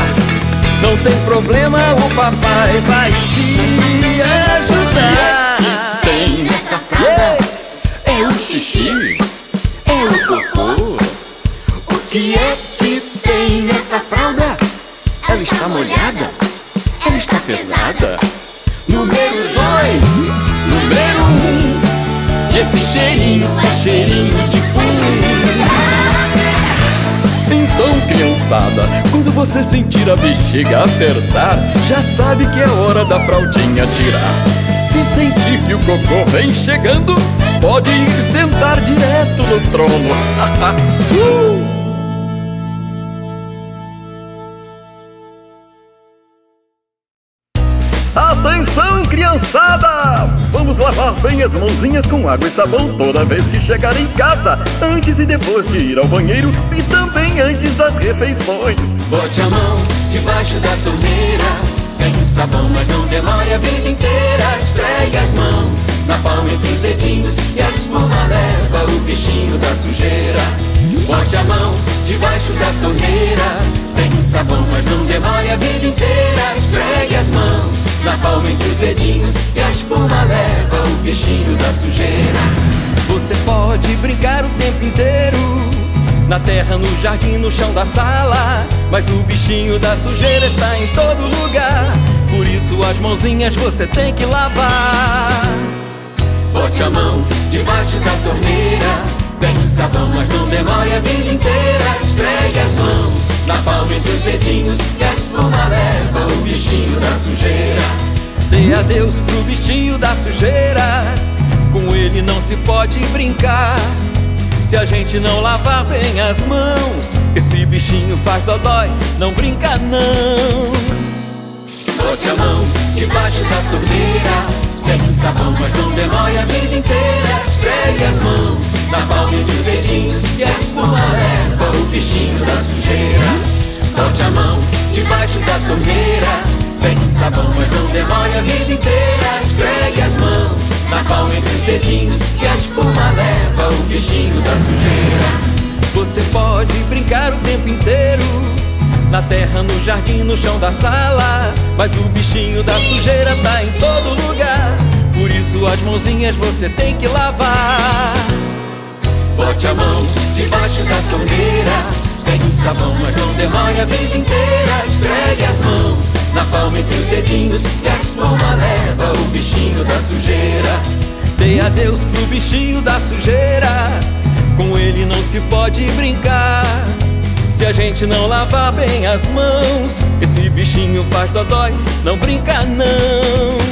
não tem problema, o papai vai te ajudar. O que tem nessa fralda é o xixi, é o cocô. O que é que tem nessa fralda? Ela está molhada, ela está pesada. Número 2, número 1, esse cheirinho é cheirinho de pum. Então, criançada, quando você sentir a bexiga apertar, já sabe que é hora da fraldinha tirar. Se sentir que o cocô vem chegando, pode ir sentar direto no trono. Atenção, criançada! Vamos lavar bem as mãozinhas com água e sabão toda vez que chegar em casa, antes e depois de ir ao banheiro e também antes das refeições. Bote a mão debaixo da torneira, pegue o sabão, mas não demore a vida inteira. Esfregue as mãos na palma entre os dedinhos e a espuma leva o bichinho da sujeira. Bote a mão debaixo da torneira, pegue o sabão, mas não demore a vida inteira. Esfregue as mãos na palma entre os dedinhos e a espuma leva o bichinho da sujeira. Você pode brincar o tempo inteiro, na terra, no jardim, no chão da sala, mas o bichinho da sujeira está em todo lugar. Por isso as mãozinhas você tem que lavar. Bote a mão debaixo da torneira, pegue o sabão, mas não demore a vida inteira. Esfregue as mãos na palma entre os dedinhos e a espuma leva o bichinho da sujeira. Dê adeus pro bichinho da sujeira, com ele não se pode brincar. Se a gente não lavar bem as mãos, esse bichinho faz dodói, não brinca não. Bote a mão debaixo da torneira, pegue o sabão, mas não demore a vida inteira. Esfregue as mãos na palma entre os dedinhos e a espuma leva o bichinho da sujeira. Bote a mão debaixo da torneira, pegue o sabão, mas não demore a vida inteira. Esfregue as mãos na palma entre os dedinhos e a espuma leva o bichinho da sujeira. Você pode brincar o tempo inteiro, na terra, no jardim, no chão da sala, mas o bichinho da sujeira tá em todo lugar. Por isso as mãozinhas você tem que lavar. Bote a mão debaixo da torneira, pegue o sabão, mas não demore a vida inteira. Esfregue as mãos na palma entre os dedinhos e a espuma leva o bichinho da sujeira. Dê adeus pro bichinho da sujeira, com ele não se pode brincar. Se a gente não lavar bem as mãos, esse bichinho faz dodói, não brinca não.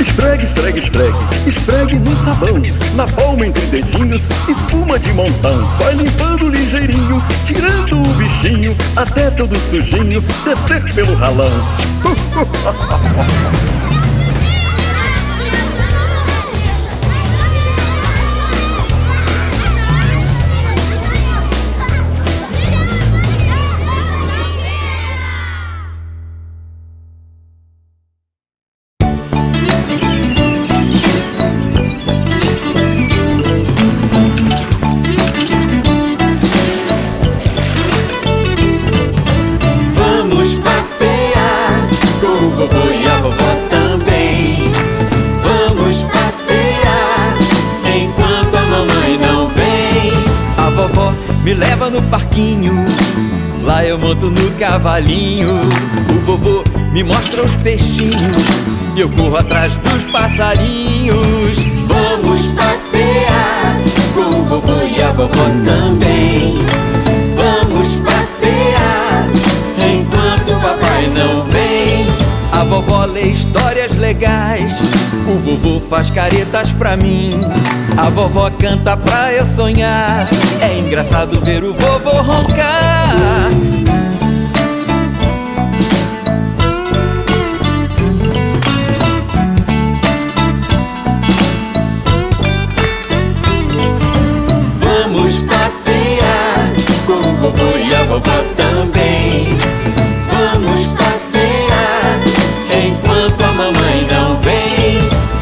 Esfregue, esfregue, esfregue, esfregue no sabão, na palma entre dedinhos, espuma de montão. Vai limpando ligeirinho, tirando o bichinho, até todo sujinho descer pelo ralão. Monto no cavalinho, o vovô me mostra os peixinhos e eu corro atrás dos passarinhos. Vamos passear com o vovô e a vovó também. Vamos passear enquanto o papai não vem. A vovó lê histórias legais, o vovô faz caretas pra mim. A vovó canta pra eu sonhar. É engraçado ver o vovô roncar. Vamos passear com o vovô e a vovó também. Vamos passear enquanto a mamãe não vem.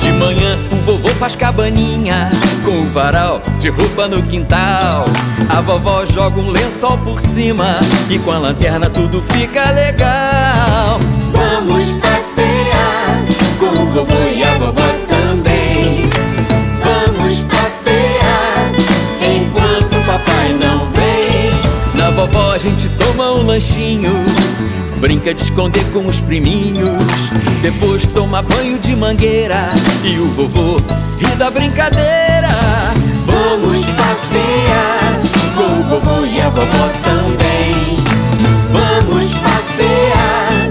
De manhã o vovô faz cabaninha com o varal de roupa no quintal. A vovó joga um lençol por cima e com a lanterna tudo fica legal. Vamos passear com o vovô e a vovó também. Vamos passear enquanto o papai não vem. Na vovó a gente toma um lanchinho, brinca de esconder com os priminhos. Depois toma banho de mangueira e o vovô ri da brincadeira. Vamos passear com o vovô e a vovó também. Vamos passear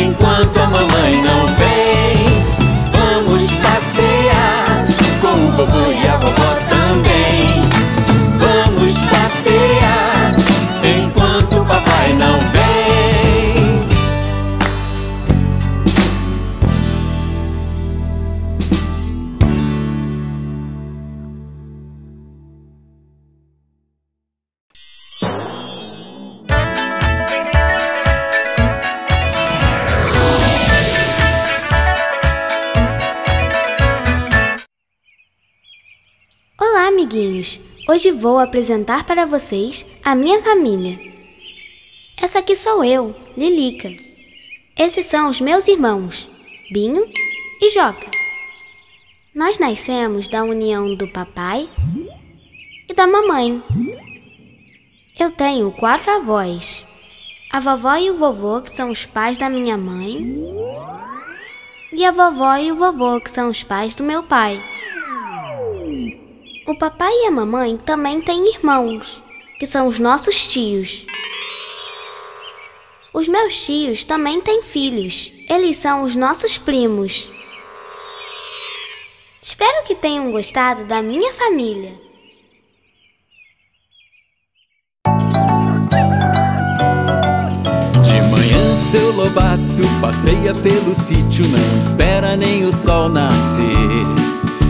enquanto a mamãe não vem. Vamos passear com o vovô e a vovó também. Vamos passear enquanto o papai não vem. Hoje vou apresentar para vocês a minha família. Essa aqui sou eu, Lilica. Esses são os meus irmãos, Binho e Joca. Nós nascemos da união do papai e da mamãe. Eu tenho 4 avós. A vovó e o vovô, que são os pais da minha mãe. E a vovó e o vovô, que são os pais do meu pai. O papai e a mamãe também têm irmãos, que são os nossos tios. Os meus tios também têm filhos. Eles são os nossos primos. Espero que tenham gostado da minha família. De manhã, seu Lobato passeia pelo sítio, não espera nem o sol nascer.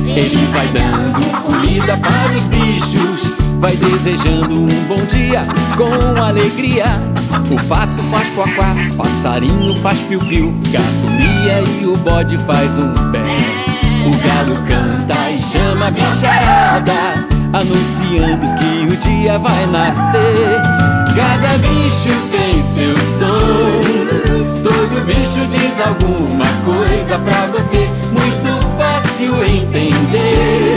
Ele vai dando comida para os bichos, vai desejando um bom dia com alegria. O pato faz quaquá, passarinho faz piu-piu, gato mia e o bode faz um pé. O galo canta e chama a bicharada, anunciando que o dia vai nascer. Cada bicho tem seu som, todo bicho diz alguma coisa pra você. Muito fácil entender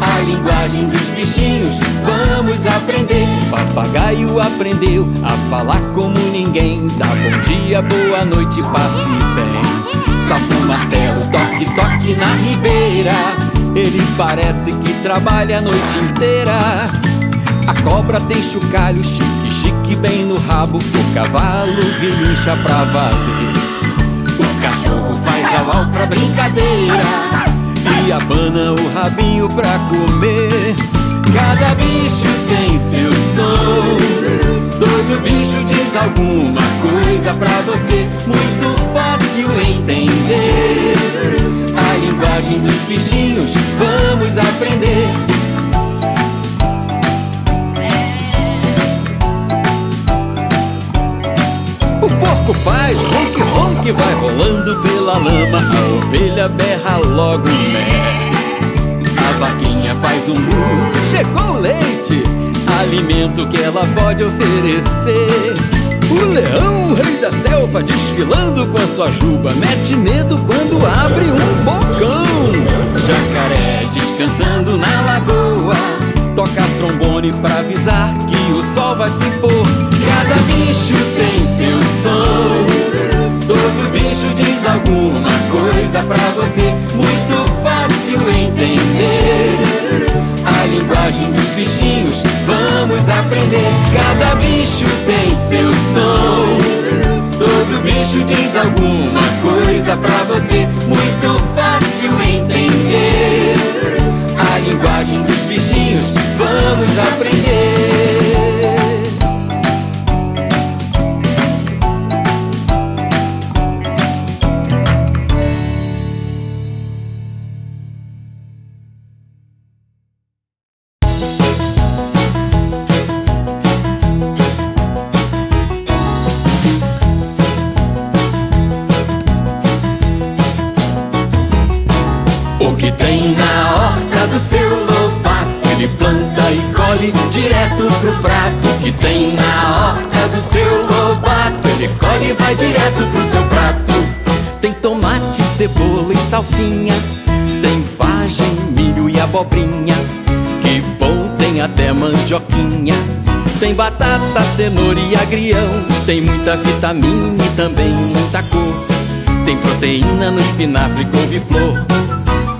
a linguagem dos bichinhos, vamos aprender. Papagaio aprendeu a falar como ninguém, dá bom dia, boa noite, passe bem. Sapo, martelo, toque, toque na ribeira, ele parece que trabalha a noite inteira. A cobra tem chocalho, chique, chique bem no rabo, o cavalo relincha pra valer. O cachorro faz au-au pra brincadeira e abana o rabinho pra comer. Cada bicho tem seu som, todo bicho diz alguma coisa pra você. Muito fácil entender a linguagem dos bichinhos, vamos aprender. O porco faz ronque, ronque, vai rolando pela lama. A ovelha berra logo mé. A vaquinha faz um mu, chegou o leite, alimento que ela pode oferecer. O leão, o rei da selva, desfilando com a sua juba, mete medo quando abre um bocão. Jacaré descansando na lagoa, toca trombone pra avisar que o sol vai se pôr. Cada bicho tem seu som, todo bicho diz alguma coisa pra você. Muito fácil entender a linguagem dos bichinhos, vamos aprender. Cada bicho tem seu som, todo bicho diz alguma coisa pra você. Muito fácil entender a linguagem dos bichinhos. linguagem dos bichinhos vamos aprender. Direto pro prato. O que tem na horta do seu lobato, ele colhe e vai direto pro seu prato. Tem tomate, cebola e salsinha, tem vagem, milho e abobrinha. Que bom, tem até mandioquinha. Tem batata, cenoura e agrião. Tem muita vitamina e também muita cor. Tem proteína no espinafre com couve-flor.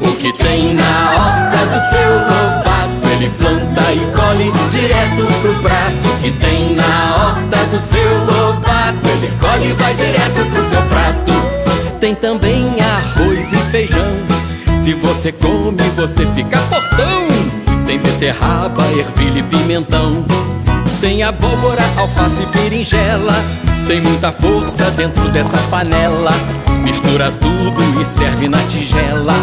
O que tem na horta do seu lobato, ele planta e colhe direto pro prato. O que tem na horta do seu lobato, ele colhe e vai direto pro seu prato. Tem também arroz e feijão, se você come você fica fortão. Tem beterraba, ervilha e pimentão. Tem abóbora, alface e berinjela. Tem muita força dentro dessa panela. Mistura tudo e serve na tigela.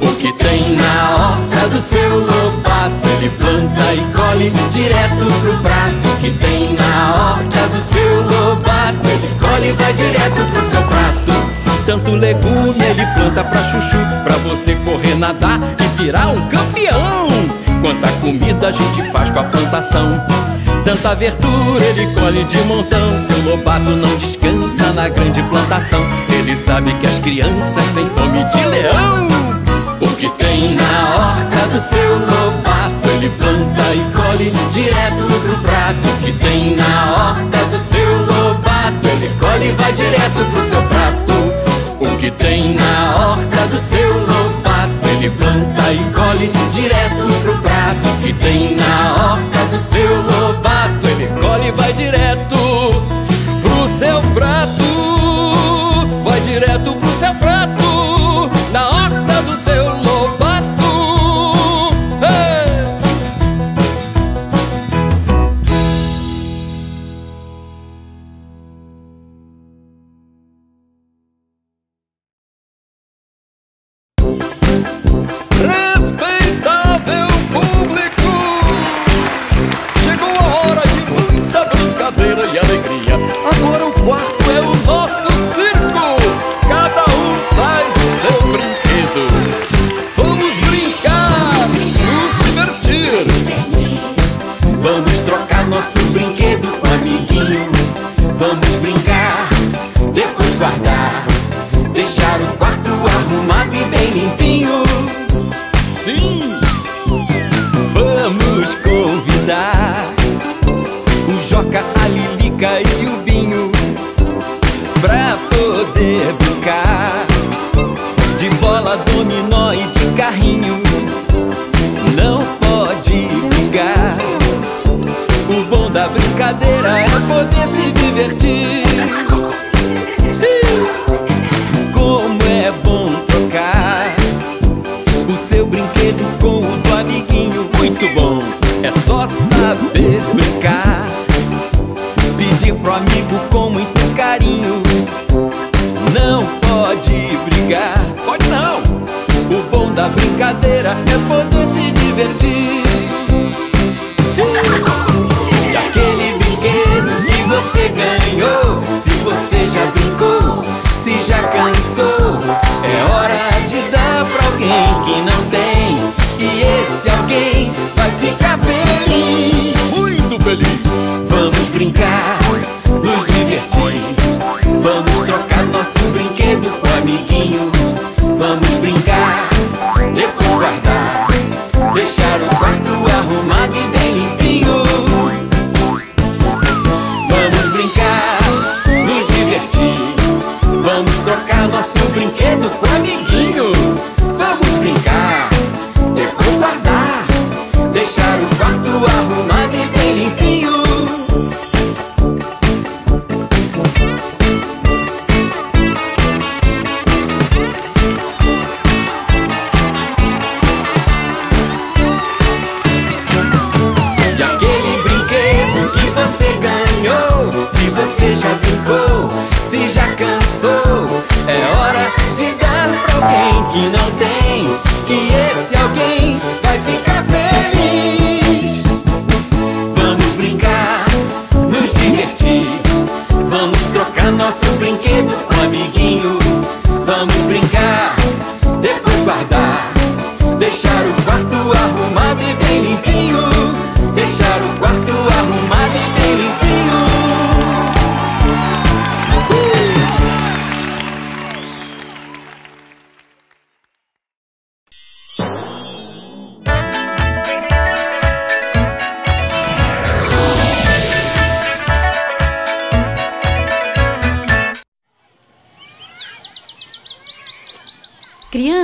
O que tem na horta do seu lobato, ele planta e colhe direto pro prato. O que tem na horta do seu lobato, ele colhe e vai direto pro seu prato. Tanto legume ele planta pra chuchu, pra você correr, nadar e virar um campeão. Quanta comida a gente faz com a plantação. Tanta verdura ele colhe de montão. Seu lobato não descansa na grande plantação. Ele sabe que as crianças têm fome de leão. O que tem na horta do seu lobato, ele planta e colhe direto pro prato. O que tem na horta do seu lobato, ele colhe e vai direto pro seu prato. O que tem na horta do seu lobato, ele planta e colhe direto pro prato. O que tem na horta do seu lobato, ele colhe e vai direto pro seu prato. Vai direto pro seu prato, na horta do seu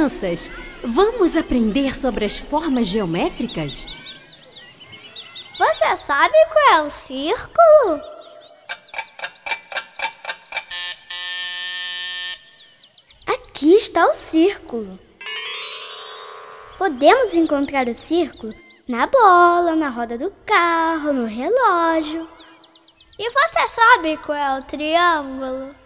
Crianças, vamos aprender sobre as formas geométricas? Você sabe qual é o círculo? Aqui está o círculo. Podemos encontrar o círculo na bola, na roda do carro, no relógio. E você sabe qual é o triângulo?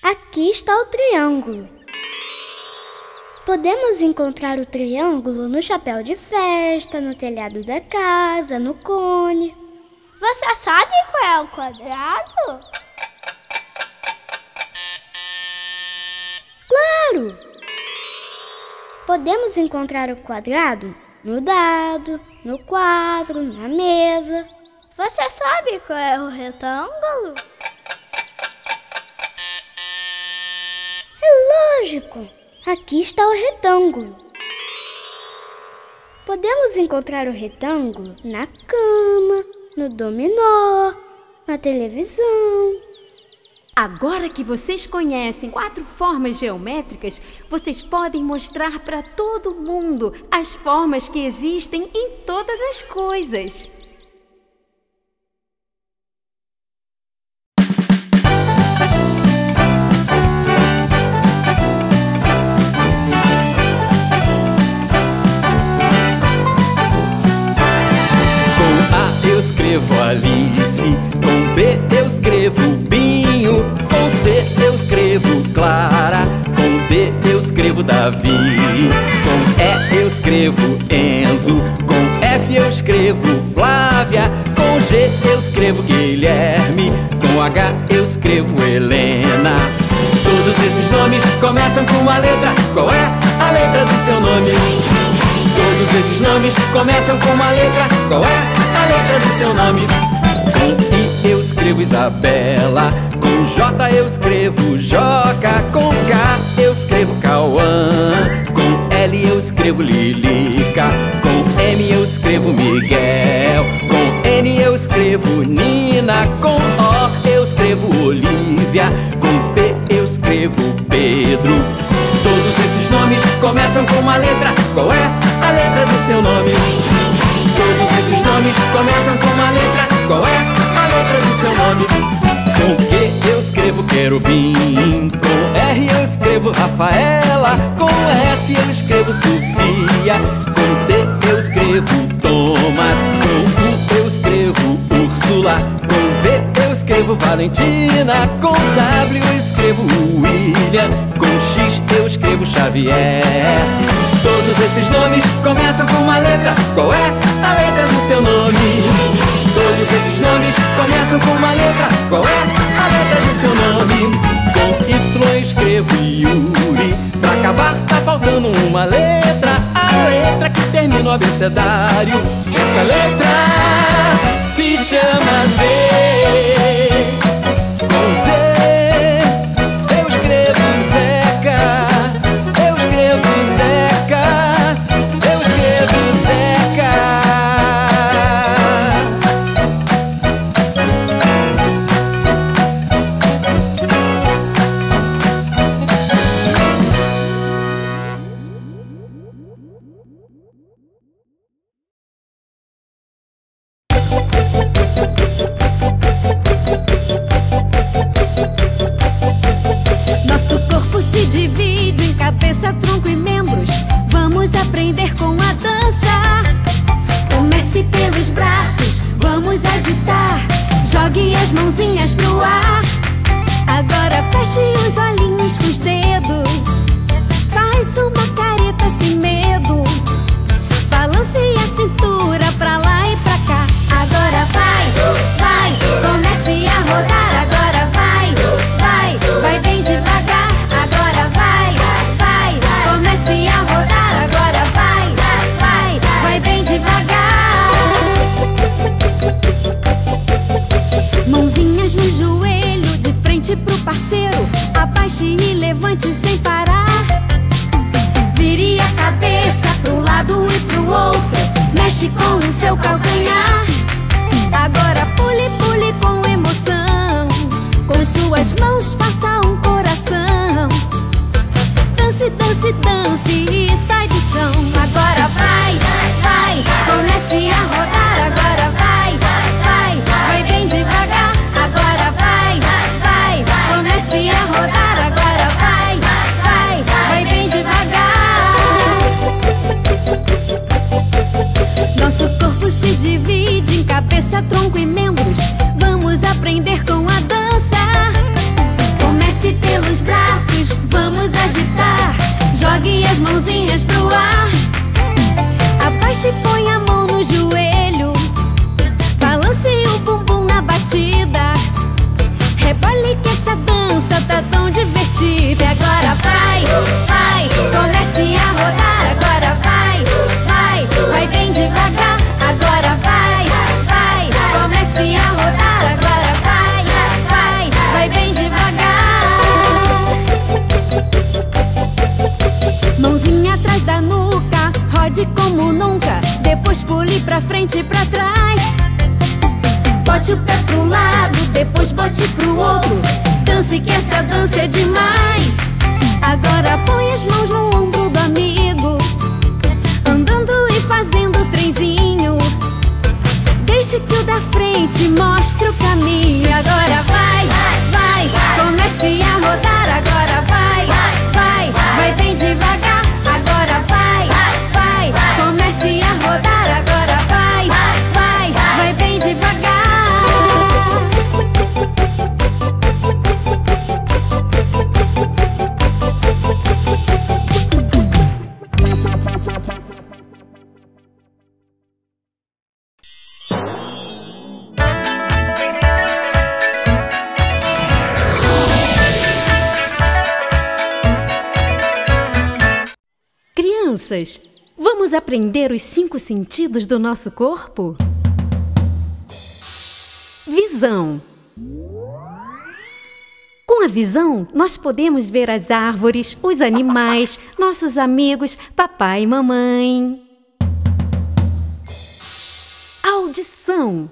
Aqui está o triângulo. Podemos encontrar o triângulo no chapéu de festa, no telhado da casa, no cone. Você sabe qual é o quadrado? Claro! Podemos encontrar o quadrado no dado, no quadro, na mesa. Você sabe qual é o retângulo? Lógico! Aqui está o retângulo. Podemos encontrar o retângulo na cama, no dominó, na televisão. Agora que vocês conhecem 4 formas geométricas, vocês podem mostrar para todo mundo as formas que existem em todas as coisas. Com A eu escrevo Alice, com B eu escrevo Binho, com C eu escrevo Clara, com D eu escrevo Davi, com E eu escrevo Enzo, com F eu escrevo Flávia, com G eu escrevo Guilherme, com H eu escrevo Helena. Todos esses nomes começam com a letra, qual é a letra do seu nome? Todos esses nomes começam com uma letra, qual é a letra do seu nome? Com I eu escrevo Isabela, com J eu escrevo Joca, com K eu escrevo Cauã, com L eu escrevo Lilica, com M eu escrevo Miguel, com N eu escrevo Nina, com O eu escrevo Olívia, com P eu escrevo Pedro. Todos esses nomes começam com uma letra, qual é a letra do seu nome? Todos esses nomes começam com uma letra, qual é a letra do seu nome? Com Q eu escrevo Querubim, com R eu escrevo Rafaela, com S eu escrevo Sofia, com D eu escrevo Thomas, com U eu escrevo Úrsula, com V eu escrevo Valentina, com W eu escrevo William, com X eu escrevo Xavier. Todos esses nomes começam com uma letra, qual é a letra do seu nome? Todos esses nomes começam com uma letra, qual é a letra do seu nome? Com Y eu escrevo Yuri, pra acabar tá faltando uma letra, a letra que termina o abecedário. Essa letra se chama Z. Com Z com emoção, com suas mãos faça um coração. cabeça, tronco e membros. Vamos aprender com a dança. Comece pelos braços, vamos agitar. Jogue as mãozinhas pro ar. Abaixe e põe a mão no joelho. Balance o bumbum na batida. Rebole que essa dança tá tão divertida. Agora vai, vai, comece a rodar. Agora vai, vai, vai bem devagar. Agora vai, vai, comece a rodar. Agora vai, vai, vai bem devagar. Mãozinha atrás da nuca, rode como nunca. Depois pule pra frente e pra trás. Bote o pé pro lado, depois bote pro outro. Dance que essa dança é demais. Agora põe as mãos no ombro do amigo, andando e fazendo trenzinho. Deixe que o da frente mostre o caminho. Agora vai, vai, vai, comece a rodar. Agora vai, vai, vai bem devagar. Agora vai, vai, comece a rodar. Agora vai, vai, vai bem devagar. Crianças, vamos aprender os 5 sentidos do nosso corpo? Visão. Com a visão, nós podemos ver as árvores, os animais, nossos amigos, papai e mamãe. Audição.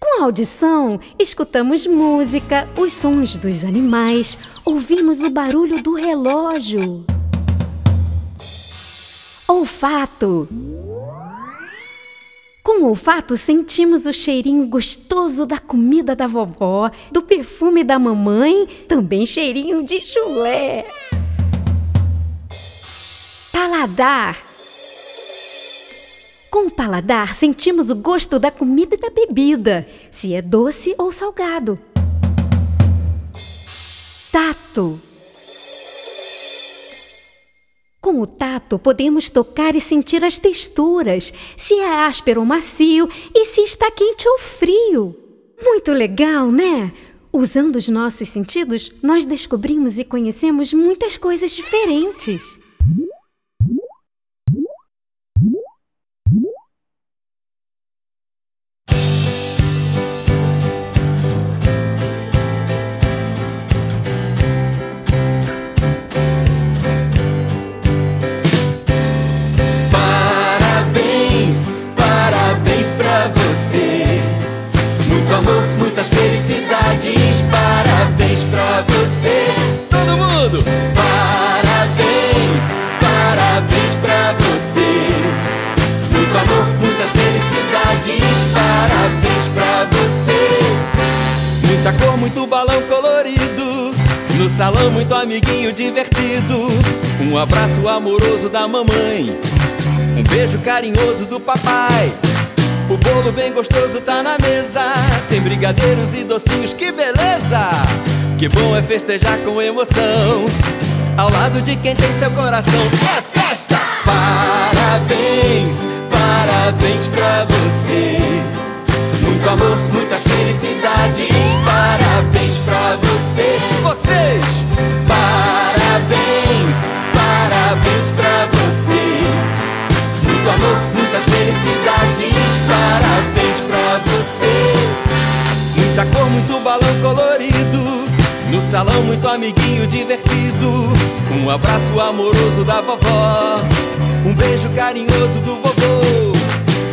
Com a audição, escutamos música, os sons dos animais, ouvimos o barulho do relógio. Olfato. Com o olfato, sentimos o cheirinho gostoso da comida da vovó, do perfume da mamãe, também cheirinho de chulé. Paladar. Com o paladar, sentimos o gosto da comida e da bebida, se é doce ou salgado. Tato. Com o tato, podemos tocar e sentir as texturas, se é áspero ou macio e se está quente ou frio. Muito legal, né? Usando os nossos sentidos, nós descobrimos e conhecemos muitas coisas diferentes. Muitas felicidades, parabéns pra você. Todo mundo! Parabéns, parabéns pra você. Muito amor, muitas felicidades, parabéns pra você. Muita cor, muito balão colorido, no salão muito amiguinho divertido. Um abraço amoroso da mamãe, um beijo carinhoso do papai. O bolo bem gostoso tá na mesa, tem brigadeiros e docinhos, que beleza! Que bom é festejar com emoção, ao lado de quem tem seu coração. É festa! Parabéns, parabéns pra você. Muito amor, muitas felicidades, parabéns pra você. Vocês! Parabéns, parabéns pra você. Muito amor, muitas felicidades, parabéns pra você. Muita cor, muito balão colorido, no salão muito amiguinho divertido. Um abraço amoroso da vovó, um beijo carinhoso do vovô.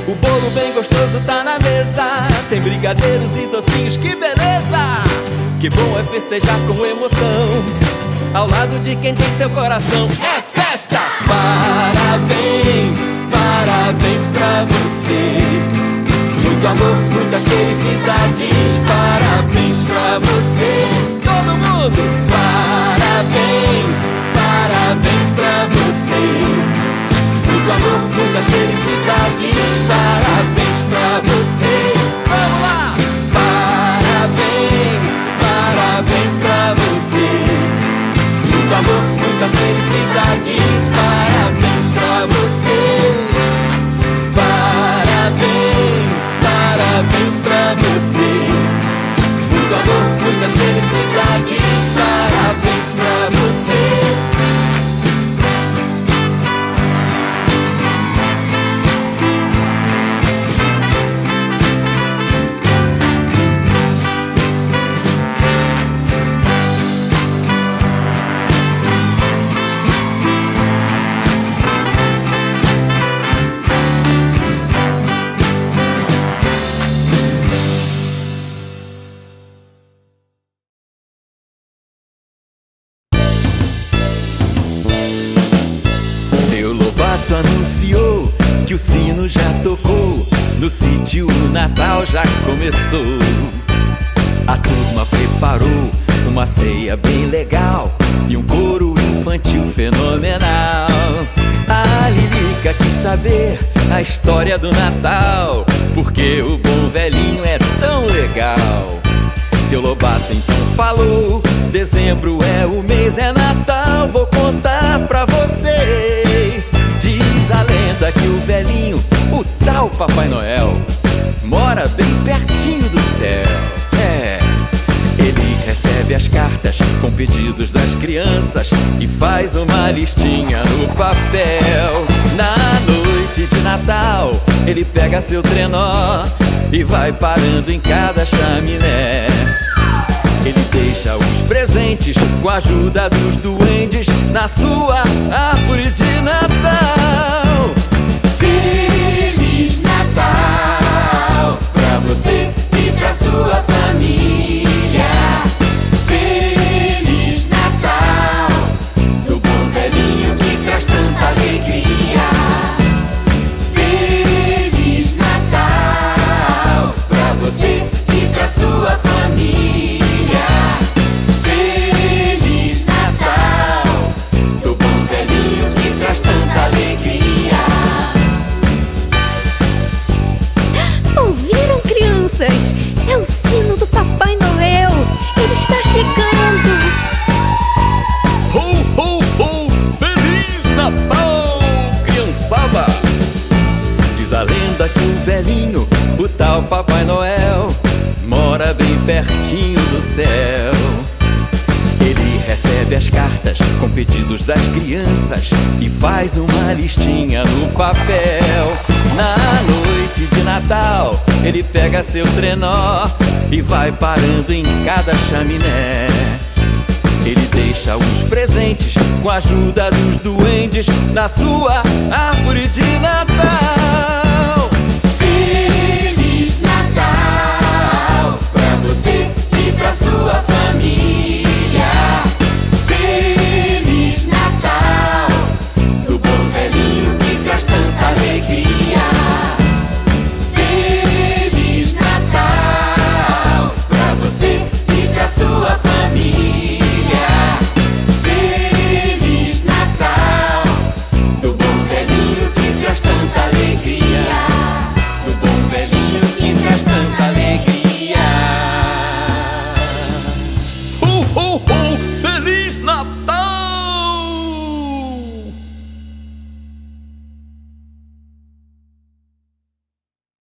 O bolo bem gostoso tá na mesa, tem brigadeiros e docinhos, que beleza! Que bom é festejar com emoção, ao lado de quem tem seu coração. É festa! Parabéns! Parabéns pra você. Muito amor, muitas felicidades, parabéns pra você. Todo mundo! Parabéns, parabéns pra você. Muito amor, muitas felicidades, parabéns pra você. Parabéns, parabéns pra você. Muito amor, muitas felicidades. Parabéns pra você. Anunciou que o sino já tocou, no sítio o Natal já começou. A turma preparou uma ceia bem legal e um coro infantil fenomenal. A Lilica quis saber a história do Natal, porque o bom velhinho é tão legal. Seu Lobato então falou: dezembro é o mês, é Natal, vou contar pra vocês. Diz a lenda que o velhinho, o tal Papai Noel, mora bem pertinho do céu. É, ele recebe as cartas com pedidos das crianças e faz uma listinha no papel. Na noite de Natal, ele pega seu trenó e vai parando em cada chaminé. Ele deixa os presentes com a ajuda dos duendes na sua árvore de Natal. Feliz Natal pra você e pra sua família. Feliz Natal do bom velhinho que traz tanta alegria. Feliz Natal pra você e pra sua família. Feliz Natal do bom velhinho que traz tanta alegria. Ouviram, crianças? É o sino do Papai Noel, ele está chegando. Ho, ho, ho! Feliz Natal, criançada! Diz a lenda que o velhinho, o tal Papai Noel, mora bem pertinho do céu. Ele recebe as cartas com pedidos das crianças e faz uma listinha no papel. Na noite de Natal, ele pega seu trenó e vai parando em cada chaminé. Ele deixa os presentes com a ajuda dos duendes na sua árvore de Natal.